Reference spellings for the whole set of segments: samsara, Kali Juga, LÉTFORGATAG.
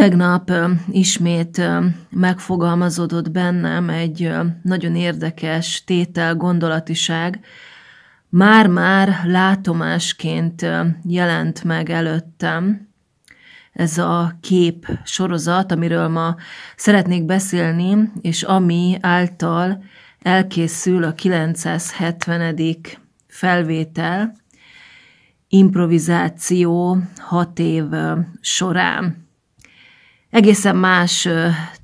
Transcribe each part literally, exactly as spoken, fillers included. Tegnap ismét megfogalmazódott bennem egy nagyon érdekes tétel, gondolatiság. Már-már látomásként jelent meg előttem ez a kép sorozat, amiről ma szeretnék beszélni, és ami által elkészül a kilencszázhetvenedik felvétel, improvizáció hat év során. Egészen más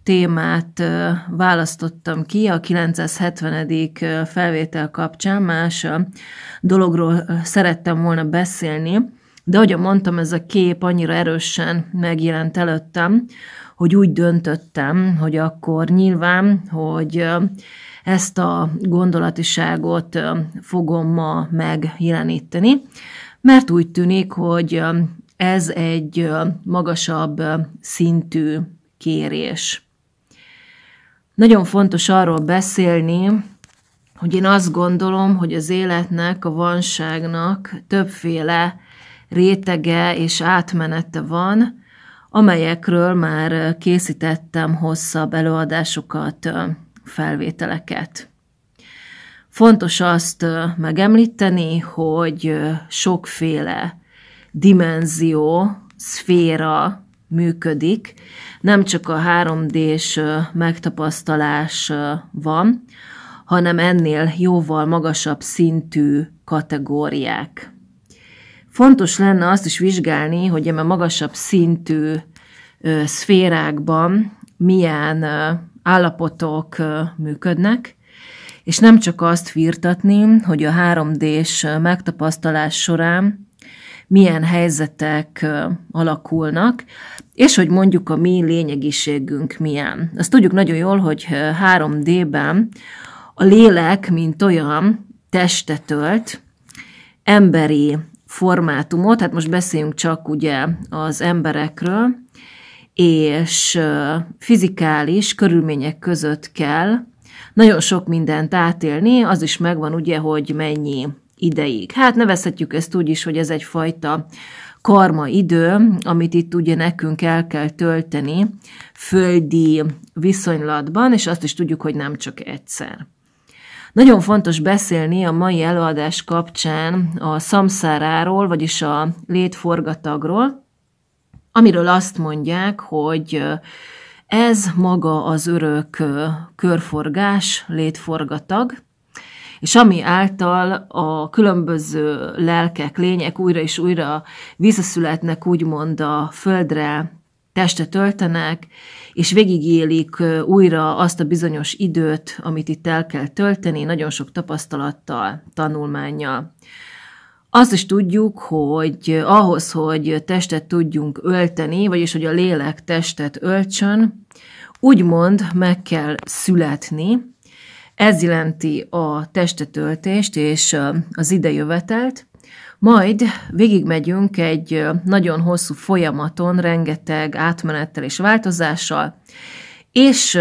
témát választottam ki a kilencszázhetvenedik felvétel kapcsán, más dologról szerettem volna beszélni, de ahogy mondtam, ez a kép annyira erősen megjelent előttem, hogy úgy döntöttem, hogy akkor nyilván, hogy ezt a gondolatiságot fogom ma megjeleníteni, mert úgy tűnik, hogy ez egy magasabb szintű kérés. Nagyon fontos arról beszélni, hogy én azt gondolom, hogy az életnek, a vanságnak többféle rétege és átmenete van, amelyekről már készítettem hosszabb előadásokat, felvételeket. Fontos azt megemlíteni, hogy sokféle dimenzió, szféra működik, nem csak a három dés megtapasztalás van, hanem ennél jóval magasabb szintű kategóriák. Fontos lenne azt is vizsgálni, hogy a magasabb szintű szférákban milyen állapotok működnek, és nem csak azt firtatni, hogy a három dés megtapasztalás során milyen helyzetek alakulnak, és hogy mondjuk a mi lényegiségünk milyen. Azt tudjuk nagyon jól, hogy három dében a lélek, mint olyan, testet ölt, emberi formátumot, hát most beszéljünk csak ugye az emberekről, és fizikális körülmények között kell nagyon sok mindent átélni, az is megvan ugye, hogy mennyi ideig. Hát nevezhetjük ezt úgy is, hogy ez egyfajta karma idő, amit itt ugye nekünk el kell tölteni földi viszonylatban, és azt is tudjuk, hogy nem csak egyszer. Nagyon fontos beszélni a mai előadás kapcsán a samszáráról, vagyis a létforgatagról, amiről azt mondják, hogy ez maga az örök körforgás, létforgatag, és ami által a különböző lelkek, lények újra és újra visszaszületnek, úgymond a földre, testet öltenek, és végigélik újra azt a bizonyos időt, amit itt el kell tölteni, nagyon sok tapasztalattal, tanulmánnyal. Azt is tudjuk, hogy ahhoz, hogy testet tudjunk ölteni, vagyis hogy a lélek testet öltsön, úgymond meg kell születni. Ez jelenti a testetöltést és az idejövetelt, majd végigmegyünk egy nagyon hosszú folyamaton, rengeteg átmenettel és változással, és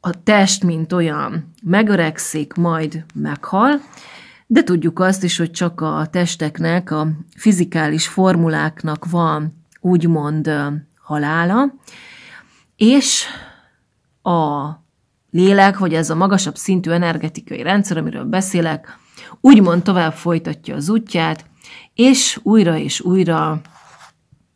a test, mint olyan, megöregszik, majd meghal, de tudjuk azt is, hogy csak a testeknek, a fizikális formuláknak van úgymond halála, és a lélek, vagy ez a magasabb szintű energetikai rendszer, amiről beszélek, úgymond tovább folytatja az útját, és újra és újra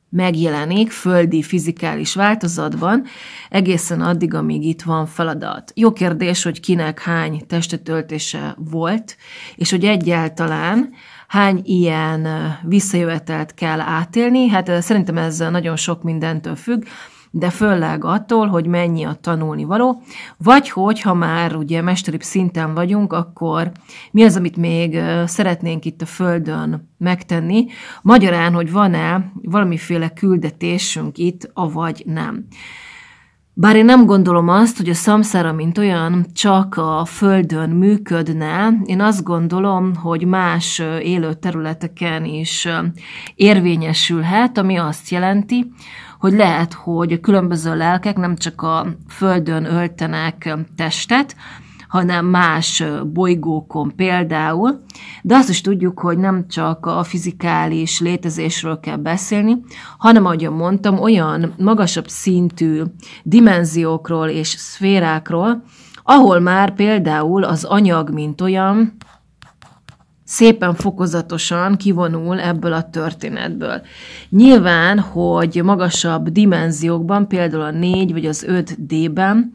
megjelenik földi fizikális változatban, egészen addig, amíg itt van feladat. Jó kérdés, hogy kinek hány testetöltése volt, és hogy egyáltalán hány ilyen visszajövetelt kell átélni. Hát szerintem ez nagyon sok mindentől függ, de főleg attól, hogy mennyi a tanulnivaló, vagy hogy, ha már ugye mesteribb szinten vagyunk, akkor mi az, amit még szeretnénk itt a Földön megtenni, magyarán, hogy van-e valamiféle küldetésünk itt, avagy nem. Bár én nem gondolom azt, hogy a samszára, mint olyan, csak a Földön működne, én azt gondolom, hogy más élő területeken is érvényesülhet, ami azt jelenti, hogy lehet, hogy a különböző lelkek nem csak a Földön öltenek testet, hanem más bolygókon például. De azt is tudjuk, hogy nem csak a fizikális létezésről kell beszélni, hanem, ahogy mondtam, olyan magasabb szintű dimenziókról és szférákról, ahol már például az anyag, mint olyan, szépen fokozatosan kivonul ebből a történetből. Nyilván, hogy magasabb dimenziókban, például a négy vagy az öt dé-ben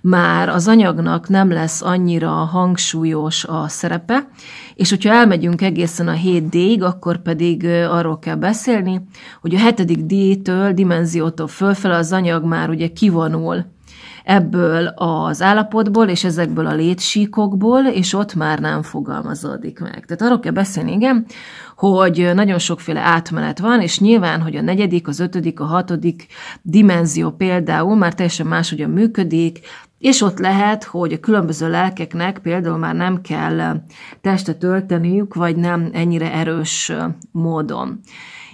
már az anyagnak nem lesz annyira hangsúlyos a szerepe, és hogyha elmegyünk egészen a hét dé-ig, akkor pedig arról kell beszélni, hogy a hetedik dé-től, dimenziótól fölfele az anyag már ugye kivonul ebből az állapotból, és ezekből a létsíkokból, és ott már nem fogalmazódik meg. Tehát arról kell beszélni, igen, hogy nagyon sokféle átmenet van, és nyilván, hogy a negyedik, az ötödik, a hatodik dimenzió például már teljesen máshogyan működik, és ott lehet, hogy a különböző lelkeknek például már nem kell testet ölteniük, vagy nem ennyire erős módon.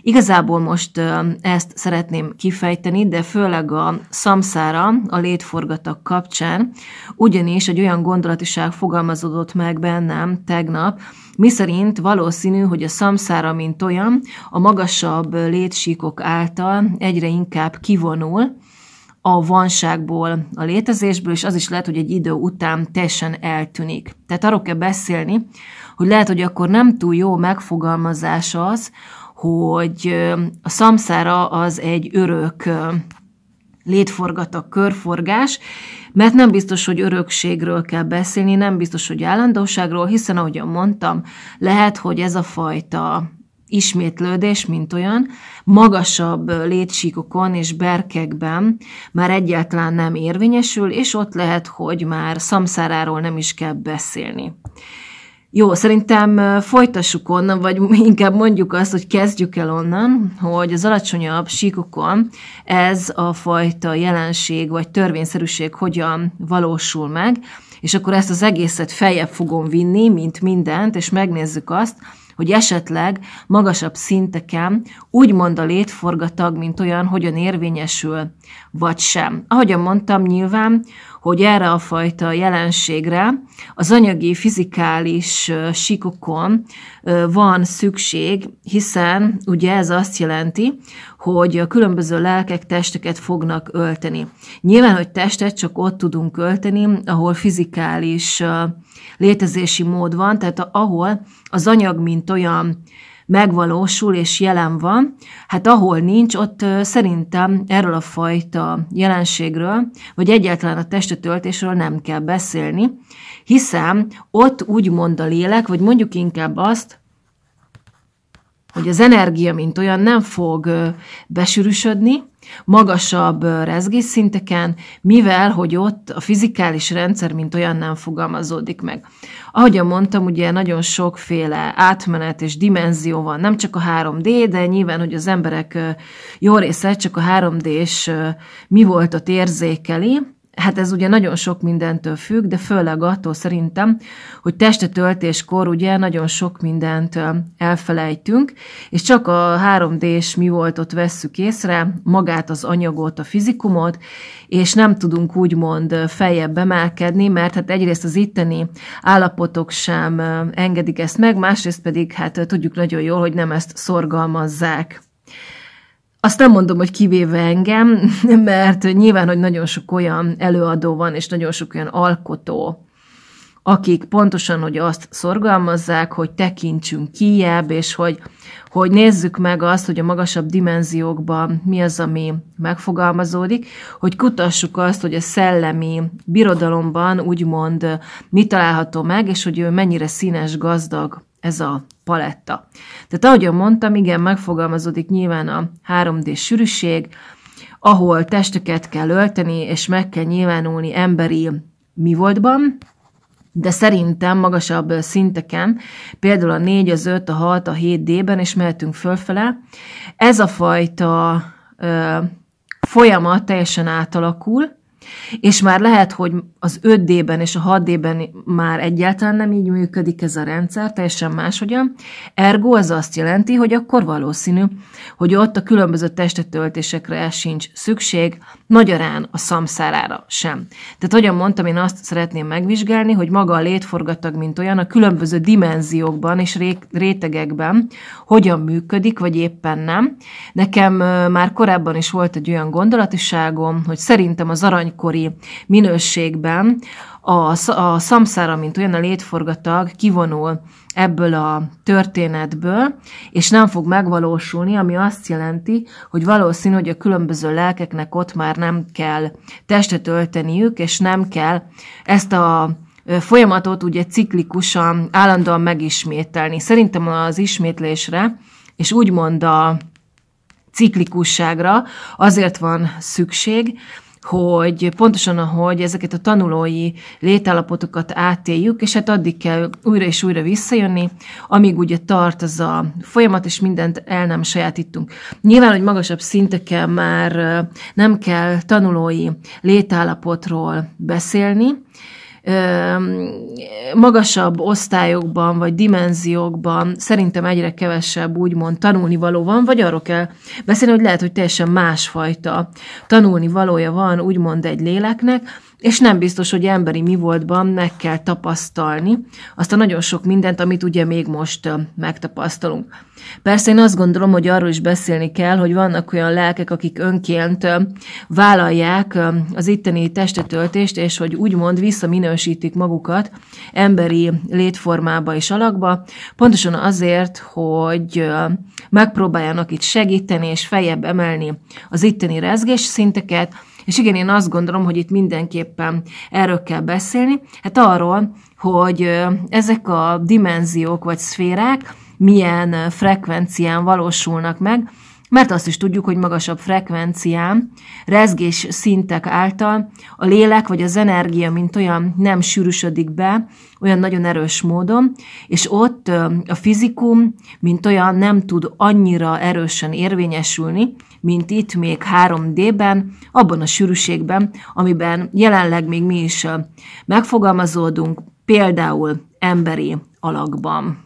Igazából most ezt szeretném kifejteni, de főleg a samsara, a létforgatak kapcsán, ugyanis egy olyan gondolatiság fogalmazódott meg bennem tegnap, miszerint valószínű, hogy a samsara, mint olyan, a magasabb létsíkok által egyre inkább kivonul a vanságból, a létezésből, és az is lehet, hogy egy idő után teljesen eltűnik. Tehát arról kell beszélni, hogy lehet, hogy akkor nem túl jó megfogalmazás az, hogy a samsara az egy örök létforgatak, körforgás, mert nem biztos, hogy örökségről kell beszélni, nem biztos, hogy állandóságról, hiszen, ahogyan mondtam, lehet, hogy ez a fajta ismétlődés, mint olyan, magasabb létsíkokon és berkekben már egyáltalán nem érvényesül, és ott lehet, hogy már samsáráról nem is kell beszélni. Jó, szerintem folytassuk onnan, vagy inkább mondjuk azt, hogy kezdjük el onnan, hogy az alacsonyabb síkokon ez a fajta jelenség vagy törvényszerűség hogyan valósul meg, és akkor ezt az egészet feljebb fogom vinni, mint mindent, és megnézzük azt, hogy esetleg magasabb szinteken úgymond a létforgatag, mint olyan, hogyan érvényesül, vagy sem. Ahogyan mondtam, nyilván, hogy erre a fajta jelenségre az anyagi, fizikális síkokon van szükség, hiszen ugye ez azt jelenti, hogy a különböző lelkek testeket fognak ölteni. Nyilván, hogy testet csak ott tudunk ölteni, ahol fizikális létezési mód van, tehát ahol az anyag, mint olyan megvalósul és jelen van, hát ahol nincs, ott szerintem erről a fajta jelenségről, vagy egyáltalán a testetöltésről nem kell beszélni, hiszen ott úgymond a lélek, vagy mondjuk inkább azt, hogy az energia, mint olyan, nem fog besűrűsödni magasabb rezgésszinteken, mivel hogy ott a fizikális rendszer, mint olyan, nem fogalmazódik meg. Ahogyan mondtam, ugye nagyon sokféle átmenet és dimenzió van, nem csak a három dé, de nyilván, hogy az emberek jó része csak a három dés mi volt ott érzékeli. Hát ez ugye nagyon sok mindentől függ, de főleg attól szerintem, hogy testetöltéskor ugye nagyon sok mindent elfelejtünk, és csak a három dés mi volt ott vesszük észre, magát az anyagot, a fizikumot, és nem tudunk úgymond feljebb emelkedni, mert hát egyrészt az itteni állapotok sem engedik ezt meg, másrészt pedig hát tudjuk nagyon jól, hogy nem ezt szorgalmazzák. Azt nem mondom, hogy kivéve engem, mert nyilván, hogy nagyon sok olyan előadó van, és nagyon sok olyan alkotó, akik pontosan, hogy azt szorgalmazzák, hogy tekintsünk kijebb, és hogy, hogy nézzük meg azt, hogy a magasabb dimenziókban mi az, ami megfogalmazódik, hogy kutassuk azt, hogy a szellemi birodalomban úgymond mi található meg, és hogy ő mennyire színes, gazdag ez a paletta. Tehát ahogyan mondtam, igen, megfogalmazódik nyilván a három dés sűrűség, ahol testeket kell ölteni, és meg kell nyilvánulni emberi mivoltban, de szerintem magasabb szinteken, például a négy, az öt, a hat, a hét dé-ben, és mehetünk fölfele, ez a fajta ö, folyamat teljesen átalakul, És már lehet, hogy az öt dében és a hat dében már egyáltalán nem így működik ez a rendszer, teljesen máshogyan. Ergo az azt jelenti, hogy akkor valószínű, hogy ott a különböző testetöltésekre el sincs szükség, nagyarán a szamszárára sem. Tehát, hogyan mondtam, én azt szeretném megvizsgálni, hogy maga a létforgatag, mint olyan, a különböző dimenziókban és rétegekben hogyan működik, vagy éppen nem. Nekem már korábban is volt egy olyan gondolatiságom, hogy szerintem az aranykori minőségben a, a szamszára, mint olyan, a létforgatag kivonul ebből a történetből, és nem fog megvalósulni, ami azt jelenti, hogy valószínű, hogy a különböző lelkeknek ott már nem kell testet ölteniük, és nem kell ezt a folyamatot ugye ciklikusan, állandóan megismételni. Szerintem az ismétlésre, és úgymond a ciklikusságra azért van szükség, hogy pontosan ahogy ezeket a tanulói létállapotokat átéljük, és hát addig kell újra és újra visszajönni, amíg ugye tart az a folyamat, és mindent el nem sajátítunk. Nyilván, hogy magasabb szinteken már nem kell tanulói létállapotról beszélni, magasabb osztályokban, vagy dimenziókban szerintem egyre kevesebb úgymond tanulnivaló van, vagy arról kell beszélni, hogy lehet, hogy teljesen másfajta tanulnivalója van úgymond egy léleknek, és nem biztos, hogy emberi mi voltban meg kell tapasztalni azt a nagyon sok mindent, amit ugye még most megtapasztalunk. Persze én azt gondolom, hogy arról is beszélni kell, hogy vannak olyan lelkek, akik önként vállalják az itteni testetöltést, és hogy úgymond visszaminősítik magukat emberi létformába és alakba, pontosan azért, hogy megpróbáljanak itt segíteni és feljebb emelni az itteni rezgésszinteket. És igen, én azt gondolom, hogy itt mindenképpen erről kell beszélni, hát arról, hogy ezek a dimenziók vagy szférák milyen frekvencián valósulnak meg, mert azt is tudjuk, hogy magasabb frekvencián, rezgés szintek által a lélek vagy az energia, mint olyan, nem sűrűsödik be olyan nagyon erős módon, és ott a fizikum, mint olyan, nem tud annyira erősen érvényesülni, mint itt még három dében, abban a sűrűségben, amiben jelenleg még mi is megfogalmazódunk, például emberi alakban.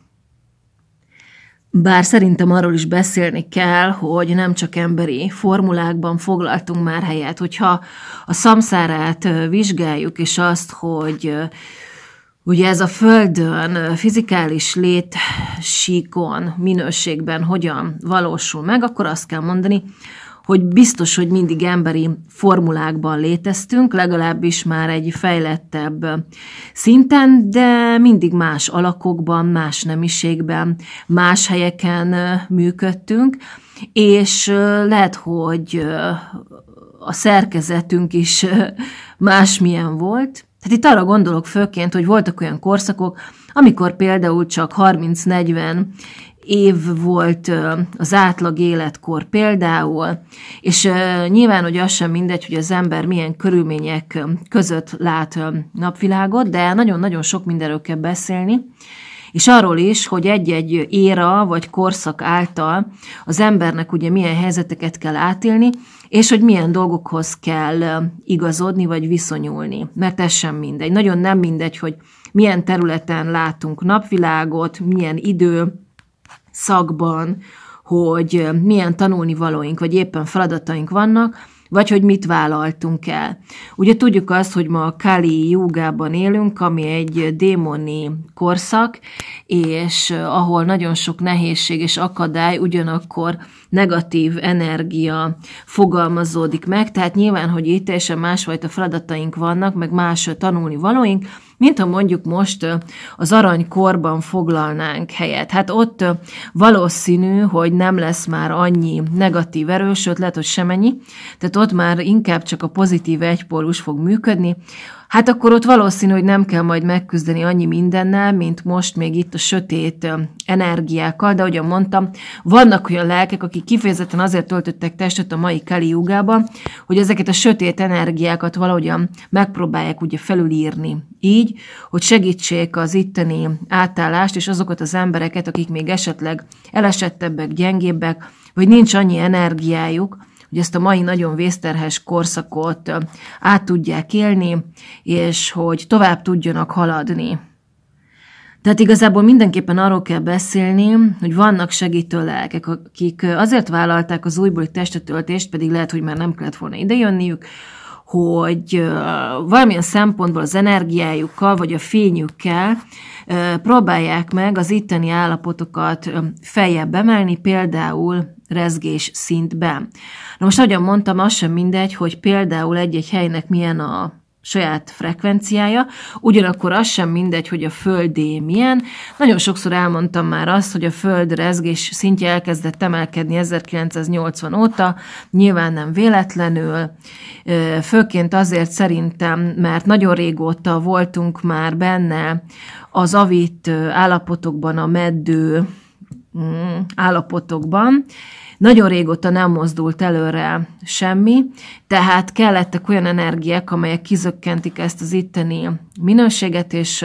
Bár szerintem arról is beszélni kell, hogy nem csak emberi formulákban foglaltunk már helyet. Hogyha a szamszárát vizsgáljuk, és azt, hogy ugye ez a Földön, fizikális létsíkon, minőségben hogyan valósul meg, akkor azt kell mondani, hogy biztos, hogy mindig emberi formulákban léteztünk, legalábbis már egy fejlettebb szinten, de mindig más alakokban, más nemiségben, más helyeken működtünk, és lehet, hogy a szerkezetünk is másmilyen volt. Tehát itt arra gondolok főként, hogy voltak olyan korszakok, amikor például csak harminc-negyven év volt az átlag életkor például, és nyilván, hogy az sem mindegy, hogy az ember milyen körülmények között lát napvilágot, de nagyon-nagyon sok mindenről kell beszélni, és arról is, hogy egy-egy éra vagy korszak által az embernek ugye milyen helyzeteket kell átélni, és hogy milyen dolgokhoz kell igazodni vagy viszonyulni, mert ez sem mindegy. Nagyon nem mindegy, hogy milyen területen látunk napvilágot, milyen idő, szakban, hogy milyen tanulnivalóink, vagy éppen feladataink vannak, vagy hogy mit vállaltunk el. Ugye tudjuk azt, hogy ma a Kali jugában élünk, ami egy démoni korszak, és ahol nagyon sok nehézség és akadály, ugyanakkor negatív energia fogalmazódik meg, tehát nyilván, hogy itt teljesen másfajta feladataink vannak, meg más tanulnivalóink, mint ha mondjuk most az aranykorban foglalnánk helyet. Hát ott valószínű, hogy nem lesz már annyi negatív erő, sőt, lehet, hogy semennyi, tehát ott már inkább csak a pozitív egypólus fog működni. Hát akkor ott valószínű, hogy nem kell majd megküzdeni annyi mindennel, mint most még itt a sötét energiákkal, de ahogy mondtam, vannak olyan lelkek, akik kifejezetten azért töltöttek testet a mai Kali jugában, hogy ezeket a sötét energiákat valahogyan megpróbálják ugye felülírni így, hogy segítsék az itteni átállást, és azokat az embereket, akik még esetleg elesettebbek, gyengébbek, vagy nincs annyi energiájuk, hogy ezt a mai nagyon vészterhes korszakot át tudják élni, és hogy tovább tudjanak haladni. Tehát igazából mindenképpen arról kell beszélni, hogy vannak segítő lelkek, akik azért vállalták az újbóli testetöltést, pedig lehet, hogy már nem kellett volna idejönniük, hogy valamilyen szempontból az energiájukkal, vagy a fényükkel próbálják meg az itteni állapotokat feljebb emelni, például rezgés szintben. Na most, ahogyan mondtam, az sem mindegy, hogy például egy-egy helynek milyen a saját frekvenciája, ugyanakkor az sem mindegy, hogy a földé milyen. Nagyon sokszor elmondtam már azt, hogy a föld rezgés szintje elkezdett emelkedni ezerkilencszáznyolcvan óta, nyilván nem véletlenül, főként azért szerintem, mert nagyon régóta voltunk már benne az avit állapotokban, a meddő állapotokban. Nagyon régóta nem mozdult előre semmi, tehát kellettek olyan energiák, amelyek kizökkentik ezt az itteni minőséget, és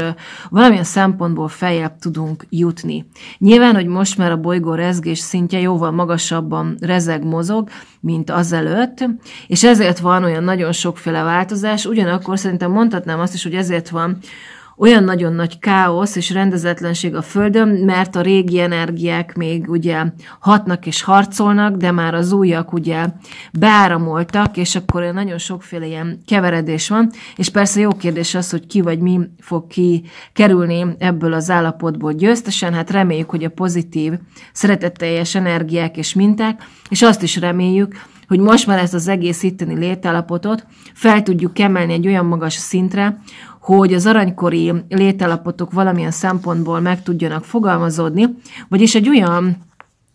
valamilyen szempontból feljebb tudunk jutni. Nyilván, hogy most már a bolygó rezgés szintje jóval magasabban rezeg, mozog, mint azelőtt, és ezért van olyan nagyon sokféle változás, ugyanakkor szerintem mondhatnám azt is, hogy ezért van olyan nagyon nagy káosz és rendezetlenség a Földön, mert a régi energiák még ugye hatnak és harcolnak, de már az újak ugye beáramoltak, és akkor nagyon sokféle ilyen keveredés van, és persze jó kérdés az, hogy ki vagy mi fog ki kerülni ebből az állapotból győztesen, hát reméljük, hogy a pozitív, szeretetteljes energiák és minták, és azt is reméljük, hogy most már ezt az egész itteni létállapotot fel tudjuk emelni egy olyan magas szintre, hogy az aranykori létállapotok valamilyen szempontból meg tudjanak fogalmazódni, vagyis egy olyan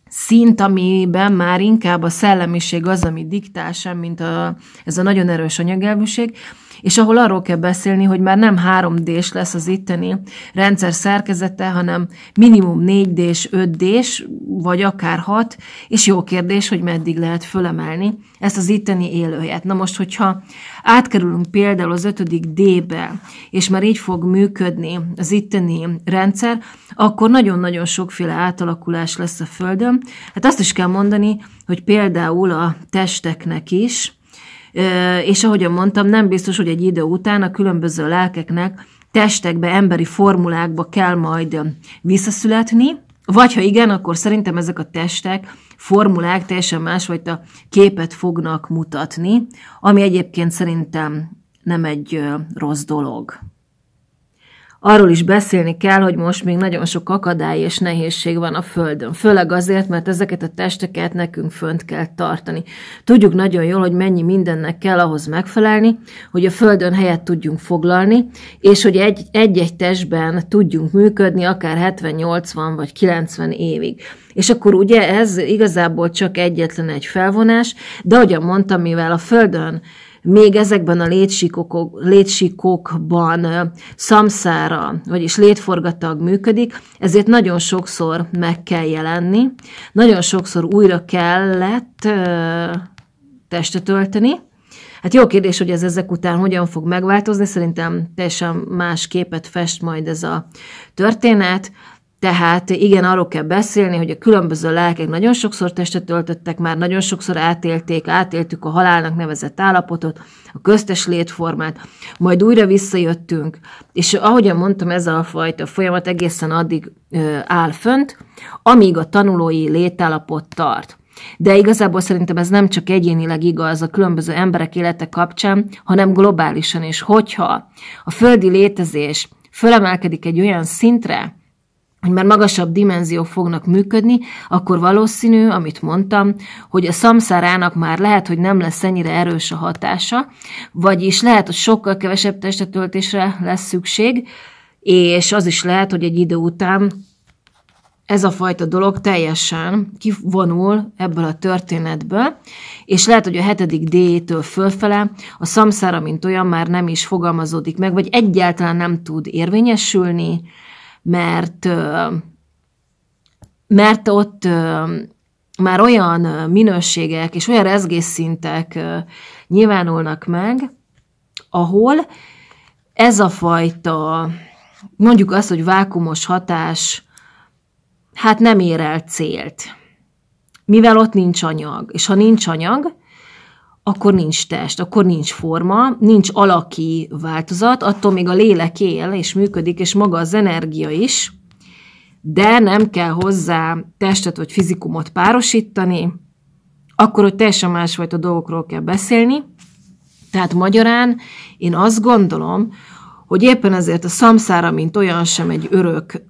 szint, amiben már inkább a szellemiség az, ami diktál, sem, mint a, ez a nagyon erős anyagelvűség, és ahol arról kell beszélni, hogy már nem három dés lesz az itteni rendszer szerkezete, hanem minimum négy dés, öt dés, vagy akár hat, és jó kérdés, hogy meddig lehet fölemelni ezt az itteni élőjét. Na most, hogyha átkerülünk például az ötödik dé-be, és már így fog működni az itteni rendszer, akkor nagyon-nagyon sokféle átalakulás lesz a Földön. Hát azt is kell mondani, hogy például a testeknek is, és ahogyan mondtam, nem biztos, hogy egy idő után a különböző lelkeknek testekbe, emberi formulákba kell majd visszaszületni, vagy ha igen, akkor szerintem ezek a testek, formulák teljesen másfajta képet fognak mutatni, ami egyébként szerintem nem egy rossz dolog. Arról is beszélni kell, hogy most még nagyon sok akadály és nehézség van a Földön. Főleg azért, mert ezeket a testeket nekünk fönt kell tartani. Tudjuk nagyon jól, hogy mennyi mindennek kell ahhoz megfelelni, hogy a Földön helyet tudjunk foglalni, és hogy egy-egy testben tudjunk működni akár hetven, nyolcvan vagy kilencven évig. És akkor ugye ez igazából csak egyetlen egy felvonás, de ahogyan mondtam, mivel a Földön még ezekben a létsíkok, létsíkokban samszára, vagyis létforgatag működik, ezért nagyon sokszor meg kell jelenni, nagyon sokszor újra kellett ö, testet ölteni. Hát jó kérdés, hogy ez ezek után hogyan fog megváltozni, szerintem teljesen más képet fest majd ez a történet. Tehát igen, arról kell beszélni, hogy a különböző lelkek nagyon sokszor testet öltöttek már, nagyon sokszor átélték, átéltük a halálnak nevezett állapotot, a köztes létformát, majd újra visszajöttünk, és ahogyan mondtam, ez a fajta folyamat egészen addig ö, áll fönt, amíg a tanulói létállapot tart. De igazából szerintem ez nem csak egyénileg igaz a különböző emberek élete kapcsán, hanem globálisan is. Hogyha a földi létezés fölemelkedik egy olyan szintre, hogy már magasabb dimenziók fognak működni, akkor valószínű, amit mondtam, hogy a samszárának már lehet, hogy nem lesz ennyire erős a hatása, vagyis lehet, hogy sokkal kevesebb testetöltésre lesz szükség, és az is lehet, hogy egy idő után ez a fajta dolog teljesen kivonul ebből a történetből, és lehet, hogy a hetedik D-től fölfele a samszára, mint olyan, már nem is fogalmazódik meg, vagy egyáltalán nem tud érvényesülni, mert, mert ott már olyan minőségek és olyan rezgésszintek nyilvánulnak meg, ahol ez a fajta, mondjuk azt, hogy vákumos hatás, hát nem ér el célt. Mivel ott nincs anyag, és ha nincs anyag, akkor nincs test, akkor nincs forma, nincs alaki változat, attól még a lélek él, és működik, és maga az energia is, de nem kell hozzá testet vagy fizikumot párosítani, akkor, hogy teljesen másfajta dolgokról kell beszélni. Tehát magyarán én azt gondolom, hogy éppen ezért a szamszára, mint olyan sem egy örök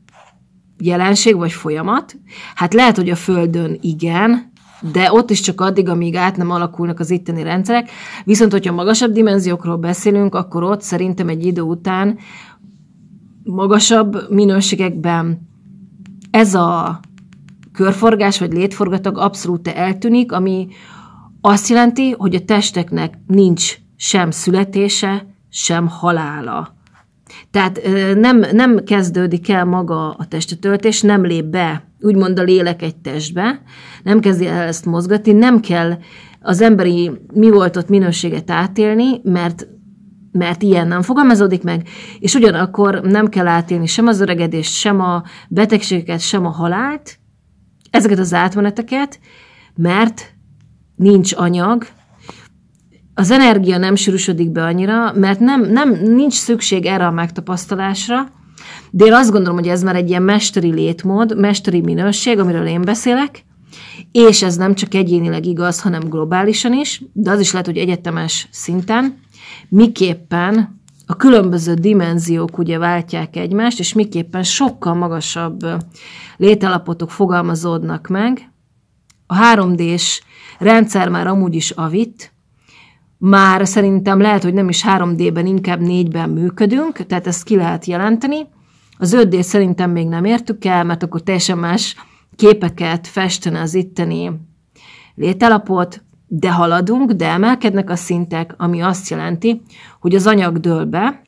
jelenség vagy folyamat. Hát lehet, hogy a Földön igen, de ott is csak addig, amíg át nem alakulnak az itteni rendszerek. Viszont, hogyha magasabb dimenziókról beszélünk, akkor ott szerintem egy idő után magasabb minőségekben ez a körforgás vagy létforgatag abszolút eltűnik, ami azt jelenti, hogy a testeknek nincs sem születése, sem halála. Tehát nem, nem kezdődik el maga a testetöltés, nem lép be, úgymond a lélek egy testbe, nem kezdi el ezt mozgatni, nem kell az emberi mi volt ott minőséget átélni, mert, mert ilyen nem fogalmazódik meg, és ugyanakkor nem kell átélni sem az öregedést, sem a betegségeket, sem a halált, ezeket az átmeneteket, mert nincs anyag, az energia nem sűrűsödik be annyira, mert nem, nem, nincs szükség erre a megtapasztalásra, de én azt gondolom, hogy ez már egy ilyen mesteri létmód, mesteri minőség, amiről én beszélek, és ez nem csak egyénileg igaz, hanem globálisan is, de az is lehet, hogy egyetemes szinten, miképpen a különböző dimenziók ugye váltják egymást, és miképpen sokkal magasabb létállapotok fogalmazódnak meg. A három dés rendszer már amúgy is avitt, már szerintem lehet, hogy nem is három dében, inkább négyben működünk, tehát ezt ki lehet jelenteni. Az öt dét szerintem még nem értük el, mert akkor teljesen más képeket festene az itteni létállapot, de haladunk, de emelkednek a szintek, ami azt jelenti, hogy az anyag dől be,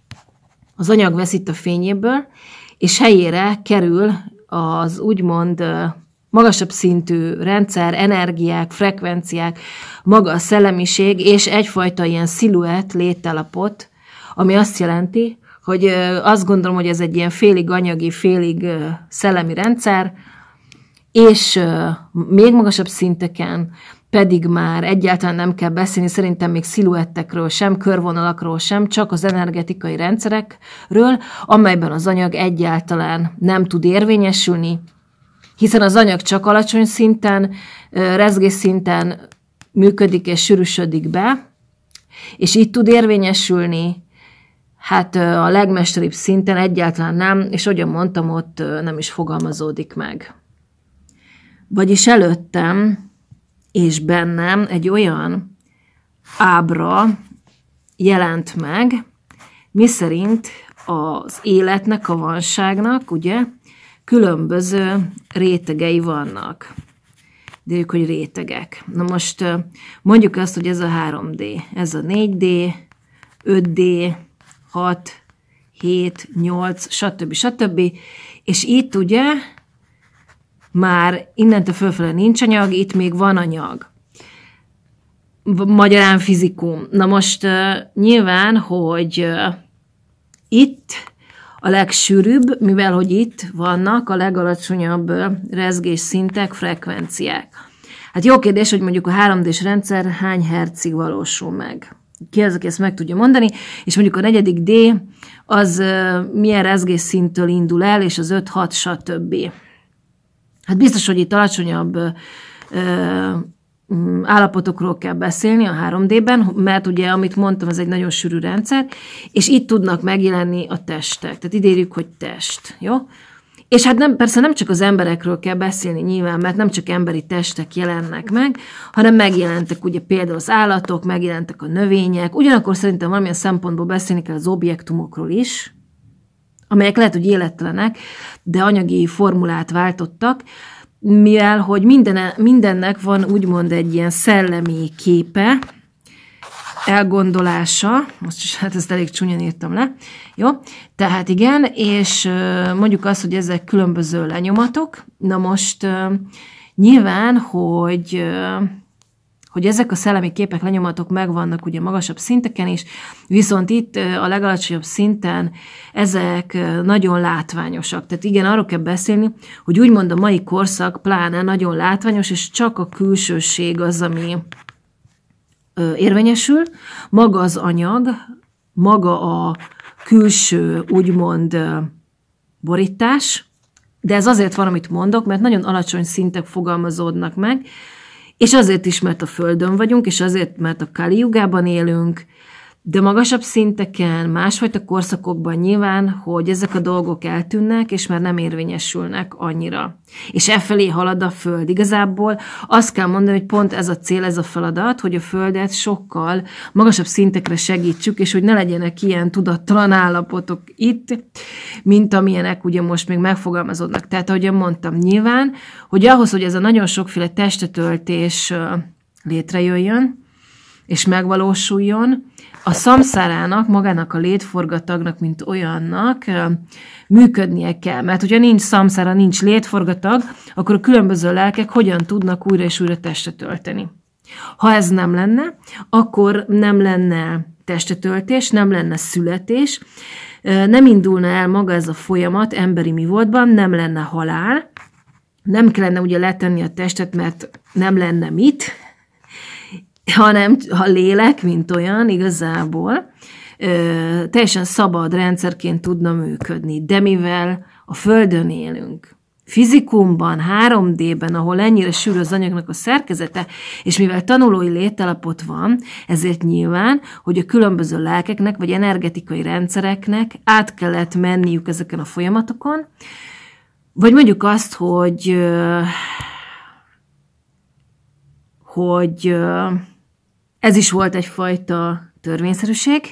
az anyag veszít a fényéből, és helyére kerül az úgymond magasabb szintű rendszer, energiák, frekvenciák, maga a szellemiség, és egyfajta ilyen sziluett létállapot, ami azt jelenti, hogy azt gondolom, hogy ez egy ilyen félig anyagi, félig szellemi rendszer, és még magasabb szinteken pedig már egyáltalán nem kell beszélni, szerintem még sziluettekről sem, körvonalakról sem, csak az energetikai rendszerekről, amelyben az anyag egyáltalán nem tud érvényesülni, hiszen az anyag csak alacsony szinten, rezgés szinten működik és sűrűsödik be, és itt tud érvényesülni, hát a legmesteribb szinten egyáltalán nem, és ahogy mondtam, ott nem is fogalmazódik meg. Vagyis előttem és bennem egy olyan ábra jelent meg, miszerint az életnek, a vanságnak, ugye, különböző rétegei vannak. Dejük, hogy rétegek. Na most mondjuk azt, hogy ez a három dé, ez a négy dé, öt dé, hat, hét, nyolc, stb. stb. És itt ugye már innentől fölfele nincs anyag, itt még van anyag. Magyarán fizikum. Na most nyilván, hogy itt a legsűrűbb, mivel hogy itt vannak a legalacsonyabb rezgésszintek, frekvenciák. Hát jó kérdés, hogy mondjuk a három dés rendszer hány hercig valósul meg. Ki az, aki ezt meg tudja mondani? És mondjuk a negyedik D, az milyen rezgésszinttől indul el, és az öt hat, stb. Hát biztos, hogy itt alacsonyabb ö, állapotokról kell beszélni a három dében, mert ugye, amit mondtam, ez egy nagyon sűrű rendszer, és itt tudnak megjelenni a testek. Tehát ide írjuk, hogy test, jó? És hát nem, persze nem csak az emberekről kell beszélni nyilván, mert nem csak emberi testek jelennek meg, hanem megjelentek ugye például az állatok, megjelentek a növények, ugyanakkor szerintem valamilyen szempontból beszélni kell az objektumokról is, amelyek lehet, hogy élettelenek, de anyagi formulát váltottak, mivel, hogy minden, mindennek van úgymond egy ilyen szellemi képe, elgondolása, most is hát ezt elég csúnyan írtam le, jó? Tehát igen, és mondjuk azt, hogy ezek különböző lenyomatok. Na most nyilván, hogy, hogy ezek a szellemi képek, lenyomatok megvannak ugye magasabb szinteken is, viszont itt a legalacsonyabb szinten ezek nagyon látványosak. Tehát igen, arról kell beszélni, hogy úgymond a mai korszak pláne nagyon látványos, és csak a külsőség az, ami, érvényesül, maga az anyag, maga a külső, úgymond borítás, de ez azért van, amit mondok, mert nagyon alacsony szintek fogalmazódnak meg, és azért is, mert a Földön vagyunk, és azért, mert a Kali jugában élünk, de magasabb szinteken, másfajta korszakokban nyilván, hogy ezek a dolgok eltűnnek, és már nem érvényesülnek annyira. És e felé halad a Föld. Igazából azt kell mondani, hogy pont ez a cél, ez a feladat, hogy a Földet sokkal magasabb szintekre segítsük, és hogy ne legyenek ilyen tudattalan állapotok itt, mint amilyenek ugye most még megfogalmazódnak. Tehát, ahogy mondtam, nyilván, hogy ahhoz, hogy ez a nagyon sokféle testetöltés létrejöjjön, és megvalósuljon, a szamszárának, magának a létforgatagnak, mint olyannak működnie kell. Mert hogyha nincs szamszára, nincs létforgatag, akkor a különböző lelkek hogyan tudnak újra és újra testet ölteni. Ha ez nem lenne, akkor nem lenne testetöltés, nem lenne születés, nem indulna el maga ez a folyamat emberi mi voltban, nem lenne halál, nem kellene ugye letenni a testet, mert nem lenne mit, hanem a lélek, mint olyan, igazából ö, teljesen szabad rendszerként tudna működni. De mivel a Földön élünk, fizikumban, három dében, ahol ennyire sűrű az anyagnak a szerkezete, és mivel tanulói létalapot van, ezért nyilván, hogy a különböző lelkeknek, vagy energetikai rendszereknek át kellett menniük ezeken a folyamatokon, vagy mondjuk azt, hogy ö, hogy ö, ez is volt egyfajta törvényszerűség,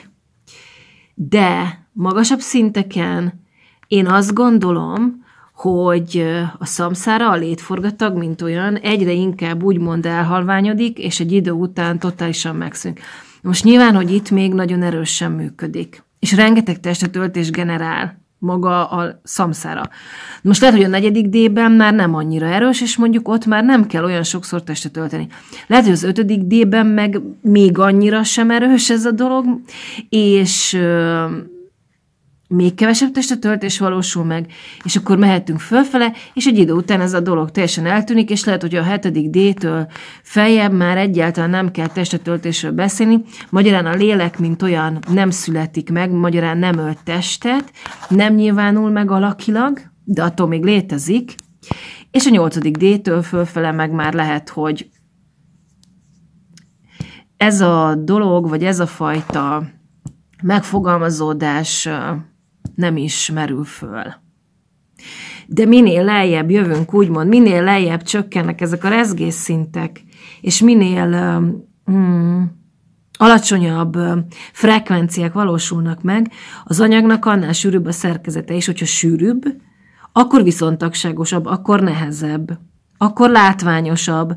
de magasabb szinteken én azt gondolom, hogy a szamszára, a létforgatag, mint olyan, egyre inkább úgymond elhalványodik, és egy idő után totálisan megszűnik. Most nyilván, hogy itt még nagyon erősen működik, és rengeteg testetöltés generál maga a szamszára. Most lehet, hogy a negyedik dében már nem annyira erős, és mondjuk ott már nem kell olyan sokszor testet ölteni. Lehet, hogy az ötödik dében meg még annyira sem erős ez a dolog, és euh, még kevesebb testet öltés valósul meg, és akkor mehetünk fölfele, és egy idő után ez a dolog teljesen eltűnik, és lehet, hogy a hetedik détől feljebb már egyáltalán nem kell testet öltésről beszélni, magyarán a lélek, mint olyan, nem születik meg, magyarán nem ölt testet, nem nyilvánul meg alakilag, de attól még létezik, és a nyolcadik détől fölfele meg már lehet, hogy ez a dolog, vagy ez a fajta megfogalmazódás nem is merül föl. De minél lejjebb jövünk, úgymond, minél lejjebb csökkennek ezek a rezgésszintek, és minél mm, alacsonyabb frekvenciák valósulnak meg, az anyagnak annál sűrűbb a szerkezete, és hogyha sűrűbb, akkor viszont tagságosabb, akkor nehezebb, akkor látványosabb,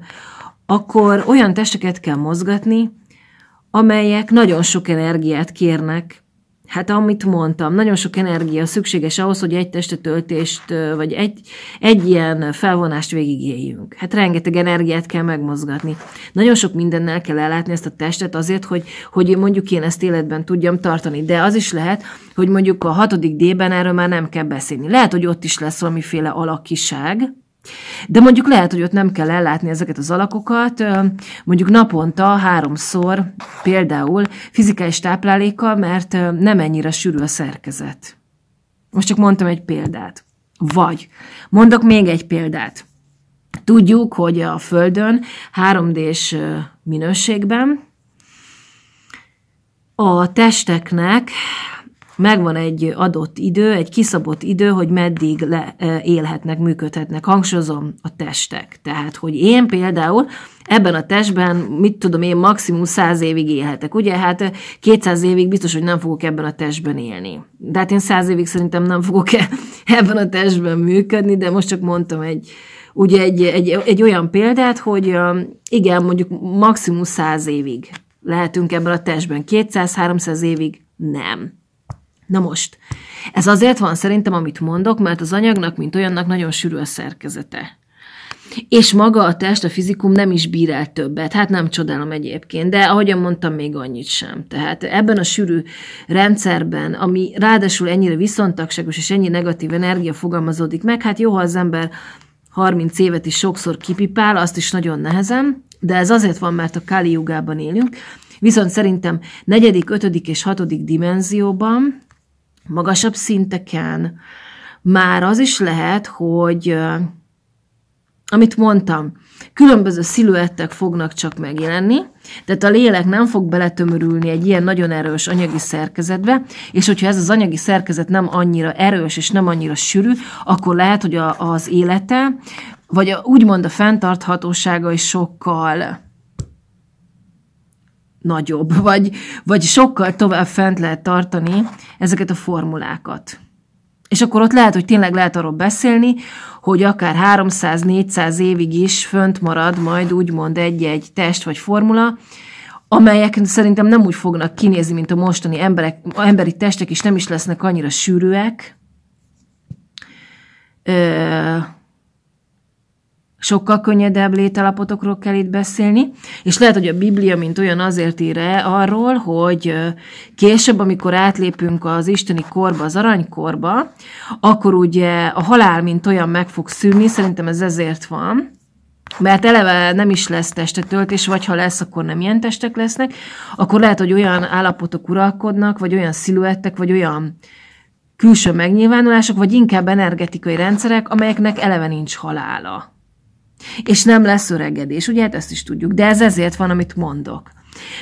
akkor olyan testeket kell mozgatni, amelyek nagyon sok energiát kérnek. Hát amit mondtam, nagyon sok energia szükséges ahhoz, hogy egy testetöltést, vagy egy, egy ilyen felvonást végigéljünk. Hát rengeteg energiát kell megmozgatni. Nagyon sok mindennel kell ellátni ezt a testet azért, hogy, hogy mondjuk én ezt életben tudjam tartani. De az is lehet, hogy mondjuk a hatodik dében erről már nem kell beszélni. Lehet, hogy ott is lesz valamiféle alakiság, de mondjuk lehet, hogy ott nem kell ellátni ezeket az alakokat, mondjuk naponta háromszor például fizikai táplálékkal, mert nem ennyire sűrű a szerkezet. Most csak mondtam egy példát. Vagy mondok még egy példát. Tudjuk, hogy a Földön három dés minőségben a testeknek megvan egy adott idő, egy kiszabott idő, hogy meddig le, élhetnek, működhetnek. Hangsúlyozom, a testek. Tehát, hogy én például ebben a testben, mit tudom én, maximum száz évig élhetek. Ugye, hát kétszáz évig biztos, hogy nem fogok ebben a testben élni. De hát én száz évig szerintem nem fogok ebben a testben működni, de most csak mondtam egy, ugye egy, egy, egy olyan példát, hogy igen, mondjuk maximum száz évig lehetünk ebben a testben. kétszáz-háromszáz évig nem. Na most, ez azért van szerintem, amit mondok, mert az anyagnak, mint olyannak nagyon sűrű a szerkezete. És maga a test, a fizikum nem is bír el többet, hát nem csodálom egyébként, de ahogyan mondtam, még annyit sem. Tehát ebben a sűrű rendszerben, ami ráadásul ennyire viszontagságos és ennyi negatív energia fogalmazódik meg, hát jó, ha az ember harminc évet is sokszor kipipál, azt is nagyon nehezen, De ez azért van, mert a Kali Jugában élünk. Viszont szerintem negyedik, ötödik és hatodik dimenzióban, magasabb szinteken már az is lehet, hogy, amit mondtam, különböző sziluettek fognak csak megjelenni, tehát a lélek nem fog beletömörülni egy ilyen nagyon erős anyagi szerkezetbe, és hogyha ez az anyagi szerkezet nem annyira erős és nem annyira sűrű, akkor lehet, hogy a, az élete, vagy a, úgymond a fenntarthatósága is sokkal nagyobb, vagy, vagy sokkal tovább fent lehet tartani ezeket a formulákat. És akkor ott lehet, hogy tényleg lehet arról beszélni, hogy akár háromszáz-négyszáz évig is fönt marad majd úgymond egy-egy test vagy formula, amelyek szerintem nem úgy fognak kinézni, mint a mostani emberek, emberi testek, és nem is lesznek annyira sűrűek. Ö Sokkal könnyedebb létállapotokról kell itt beszélni, és lehet, hogy a Biblia, mint olyan, azért ír arról, hogy később, amikor átlépünk az isteni korba, az aranykorba, akkor ugye a halál, mint olyan, meg fog szűnni, szerintem ez ezért van, mert eleve nem is lesz testetöltés, vagy ha lesz, akkor nem ilyen testek lesznek, akkor lehet, hogy olyan állapotok uralkodnak, vagy olyan sziluettek, vagy olyan külső megnyilvánulások, vagy inkább energetikai rendszerek, amelyeknek eleve nincs halála. És nem lesz öregedés, ugye? Hát ezt is tudjuk. De ez ezért van, amit mondok.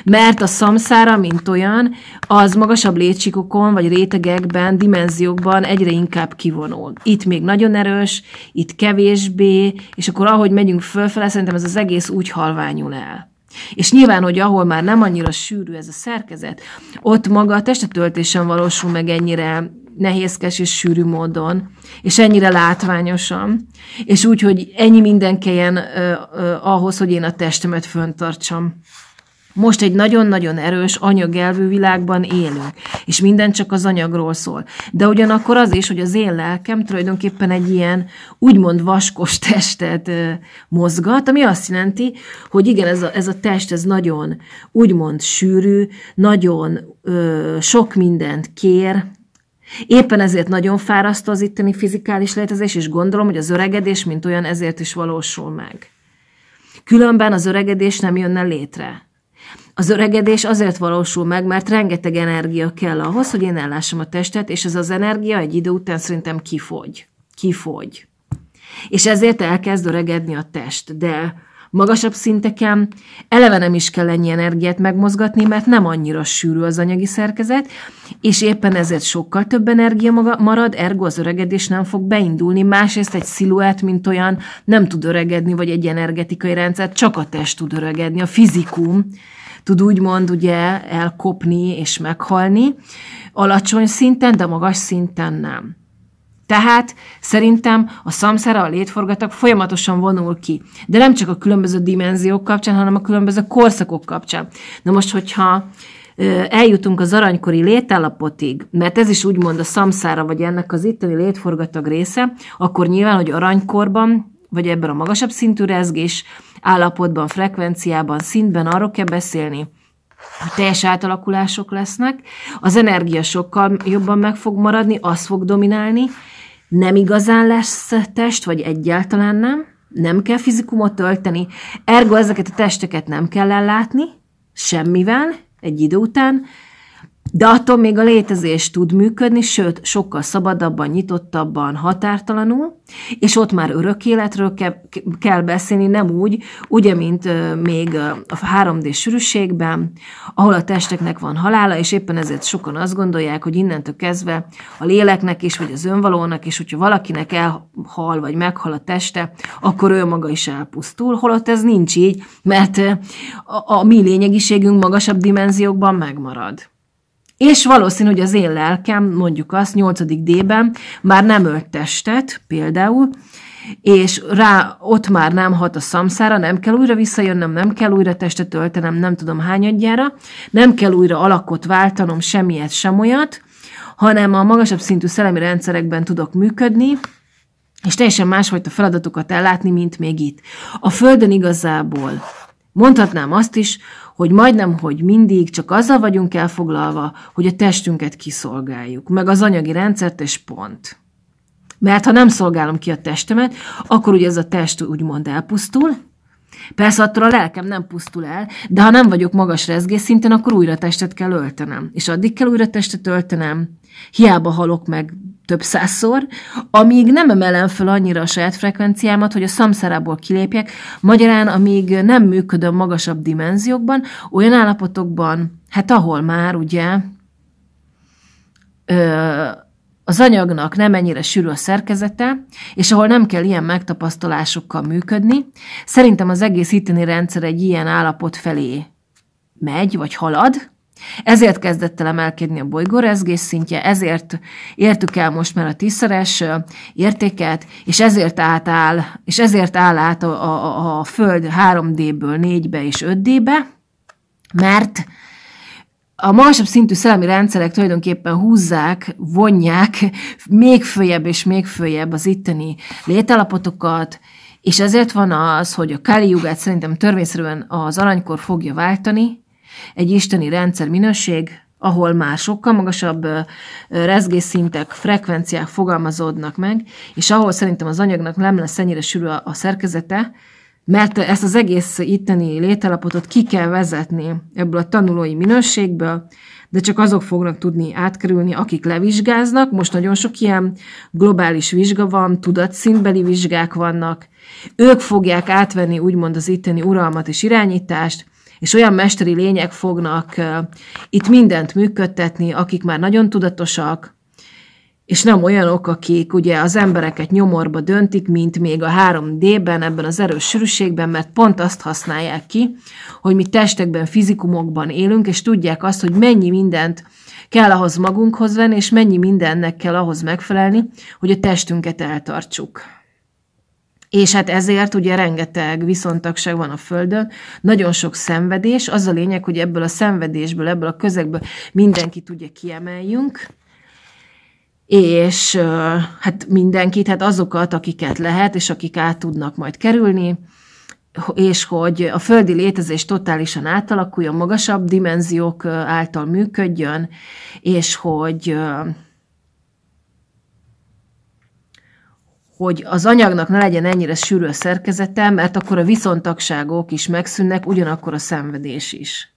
Mert a szamszára, mint olyan, az magasabb létcsíkokon, vagy rétegekben, dimenziókban egyre inkább kivonul. Itt még nagyon erős, itt kevésbé, és akkor ahogy megyünk fölfele, szerintem ez az egész úgy halványul el. És nyilván, hogy ahol már nem annyira sűrű ez a szerkezet, ott maga a testetöltésen valósul meg ennyire nehézkes és sűrű módon, és ennyire látványosan, és úgy, hogy ennyi minden kelljen ö, ö, ahhoz, hogy én a testemet fönntartsam. Most egy nagyon-nagyon erős anyagelvű világban élünk, és minden csak az anyagról szól. De ugyanakkor az is, hogy az én lelkem tulajdonképpen egy ilyen úgymond vaskos testet ö, mozgat, ami azt jelenti, hogy igen, ez a, ez a test, ez nagyon úgymond sűrű, nagyon ö, sok mindent kér. Éppen ezért nagyon fárasztó az itteni fizikális létezés, és gondolom, hogy az öregedés, mint olyan, ezért is valósul meg. Különben az öregedés nem jönne létre. Az öregedés azért valósul meg, mert rengeteg energia kell ahhoz, hogy én ellássam a testet, és ez az energia egy idő után szerintem kifogy. Kifogy. És ezért elkezd öregedni a test, de magasabb szinteken eleve nem is kell ennyi energiát megmozgatni, mert nem annyira sűrű az anyagi szerkezet, és éppen ezért sokkal több energia marad, ergo az öregedés nem fog beindulni. Másrészt egy sziluett, mint olyan, nem tud öregedni, vagy egy energetikai rendszer, csak a test tud öregedni, a fizikum tud úgymond ugye elkopni és meghalni, alacsony szinten, de magas szinten nem. Tehát szerintem a szamszára, a létforgatag folyamatosan vonul ki. De nem csak a különböző dimenziók kapcsán, hanem a különböző korszakok kapcsán. Na most, hogyha eljutunk az aranykori létállapotig, mert ez is úgymond a szamszára, vagy ennek az itteni létforgatag része, akkor nyilván, hogy aranykorban, vagy ebben a magasabb szintű rezgés állapotban, frekvenciában, szintben arról kell beszélni, hogy teljes átalakulások lesznek, az energia sokkal jobban meg fog maradni, az fog dominálni, nem igazán lesz test, vagy egyáltalán nem, nem kell fizikumot tölteni, ergo ezeket a testeket nem kell ellátni, semmivel, egy idő után, de attól még a létezés tud működni, sőt, sokkal szabadabban, nyitottabban, határtalanul, és ott már örök életről ke kell beszélni, nem úgy, ugye, mint euh, még a három dé sűrűségben, ahol a testeknek van halála, és éppen ezért sokan azt gondolják, hogy innentől kezdve a léleknek is, vagy az önvalónak is, hogyha valakinek elhal, vagy meghal a teste, akkor ő maga is elpusztul, holott ez nincs így, mert a, a mi lényegiségünk magasabb dimenziókban megmarad. És valószínű, hogy az én lelkem, mondjuk azt, nyolcadik dében már nem ölt testet, például, és rá ott már nem hat a szamszára, nem kell újra visszajönnem, nem kell újra testet öltenem, nem tudom hányadjára, nem kell újra alakot váltanom, semmilyet, sem olyat, hanem a magasabb szintű szellemi rendszerekben tudok működni, és teljesen másfajta feladatokat ellátni, mint még itt. A Földön igazából mondhatnám azt is, hogy majdnem, hogy mindig csak azzal vagyunk elfoglalva, hogy a testünket kiszolgáljuk, meg az anyagi rendszert, és pont. Mert ha nem szolgálom ki a testemet, akkor ugye ez a test úgymond elpusztul, Persze attól a lelkem nem pusztul el, de ha nem vagyok magas rezgésszinten, akkor újra testet kell öltenem. És addig kell újra testet öltenem, hiába halok meg több százszor, amíg nem emelem föl annyira a saját frekvenciámat, hogy a szamszárából kilépjek, magyarán amíg nem működöm magasabb dimenziókban, olyan állapotokban, hát ahol már ugye ö, az anyagnak nem ennyire sűrű a szerkezete, és ahol nem kell ilyen megtapasztalásokkal működni, szerintem az egész itteni rendszer egy ilyen állapot felé megy, vagy halad. Ezért kezdett el emelkedni a bolygórezgés szintje, ezért értük el most már a tízszeres értéket, és ezért átáll, és ezért áll át a, a, a Föld három déből négybe és ötdébe, mert a magasabb szintű szellemi rendszerek tulajdonképpen húzzák, vonják még följebb és még följebb az itteni létállapotokat, és ezért van az, hogy a Kali jugát szerintem törvényszerűen az aranykor fogja váltani, egy isteni rendszer minőség, ahol már sokkal magasabb rezgésszintek, frekvenciák fogalmazódnak meg, és ahol szerintem az anyagnak nem lesz ennyire sűrű a szerkezete, mert ezt az egész itteni létállapotot ki kell vezetni ebből a tanulói minőségből, de csak azok fognak tudni átkerülni, akik levizsgáznak. Most nagyon sok ilyen globális vizsga van, tudatszintbeli vizsgák vannak. Ők fogják átvenni úgymond az itteni uralmat és irányítást, és olyan mesteri lények fognak uh, itt mindent működtetni, akik már nagyon tudatosak, és nem olyanok, akik ugye az embereket nyomorba döntik, mint még a három dében, ebben az erős sűrűségben, mert pont azt használják ki, hogy mi testekben, fizikumokban élünk, és tudják azt, hogy mennyi mindent kell ahhoz magunkhoz venni, és mennyi mindennek kell ahhoz megfelelni, hogy a testünket eltartsuk. És hát ezért ugye rengeteg viszontagság van a Földön, nagyon sok szenvedés, az a lényeg, hogy ebből a szenvedésből, ebből a közegből mindenkit ugye kiemeljünk, és hát mindenkit, hát azokat, akiket lehet, és akik át tudnak majd kerülni, és hogy a földi létezés totálisan átalakuljon, magasabb dimenziók által működjön, és hogy... hogy az anyagnak ne legyen ennyire sűrű a szerkezete, mert akkor a viszontagságok is megszűnnek, ugyanakkor a szenvedés is.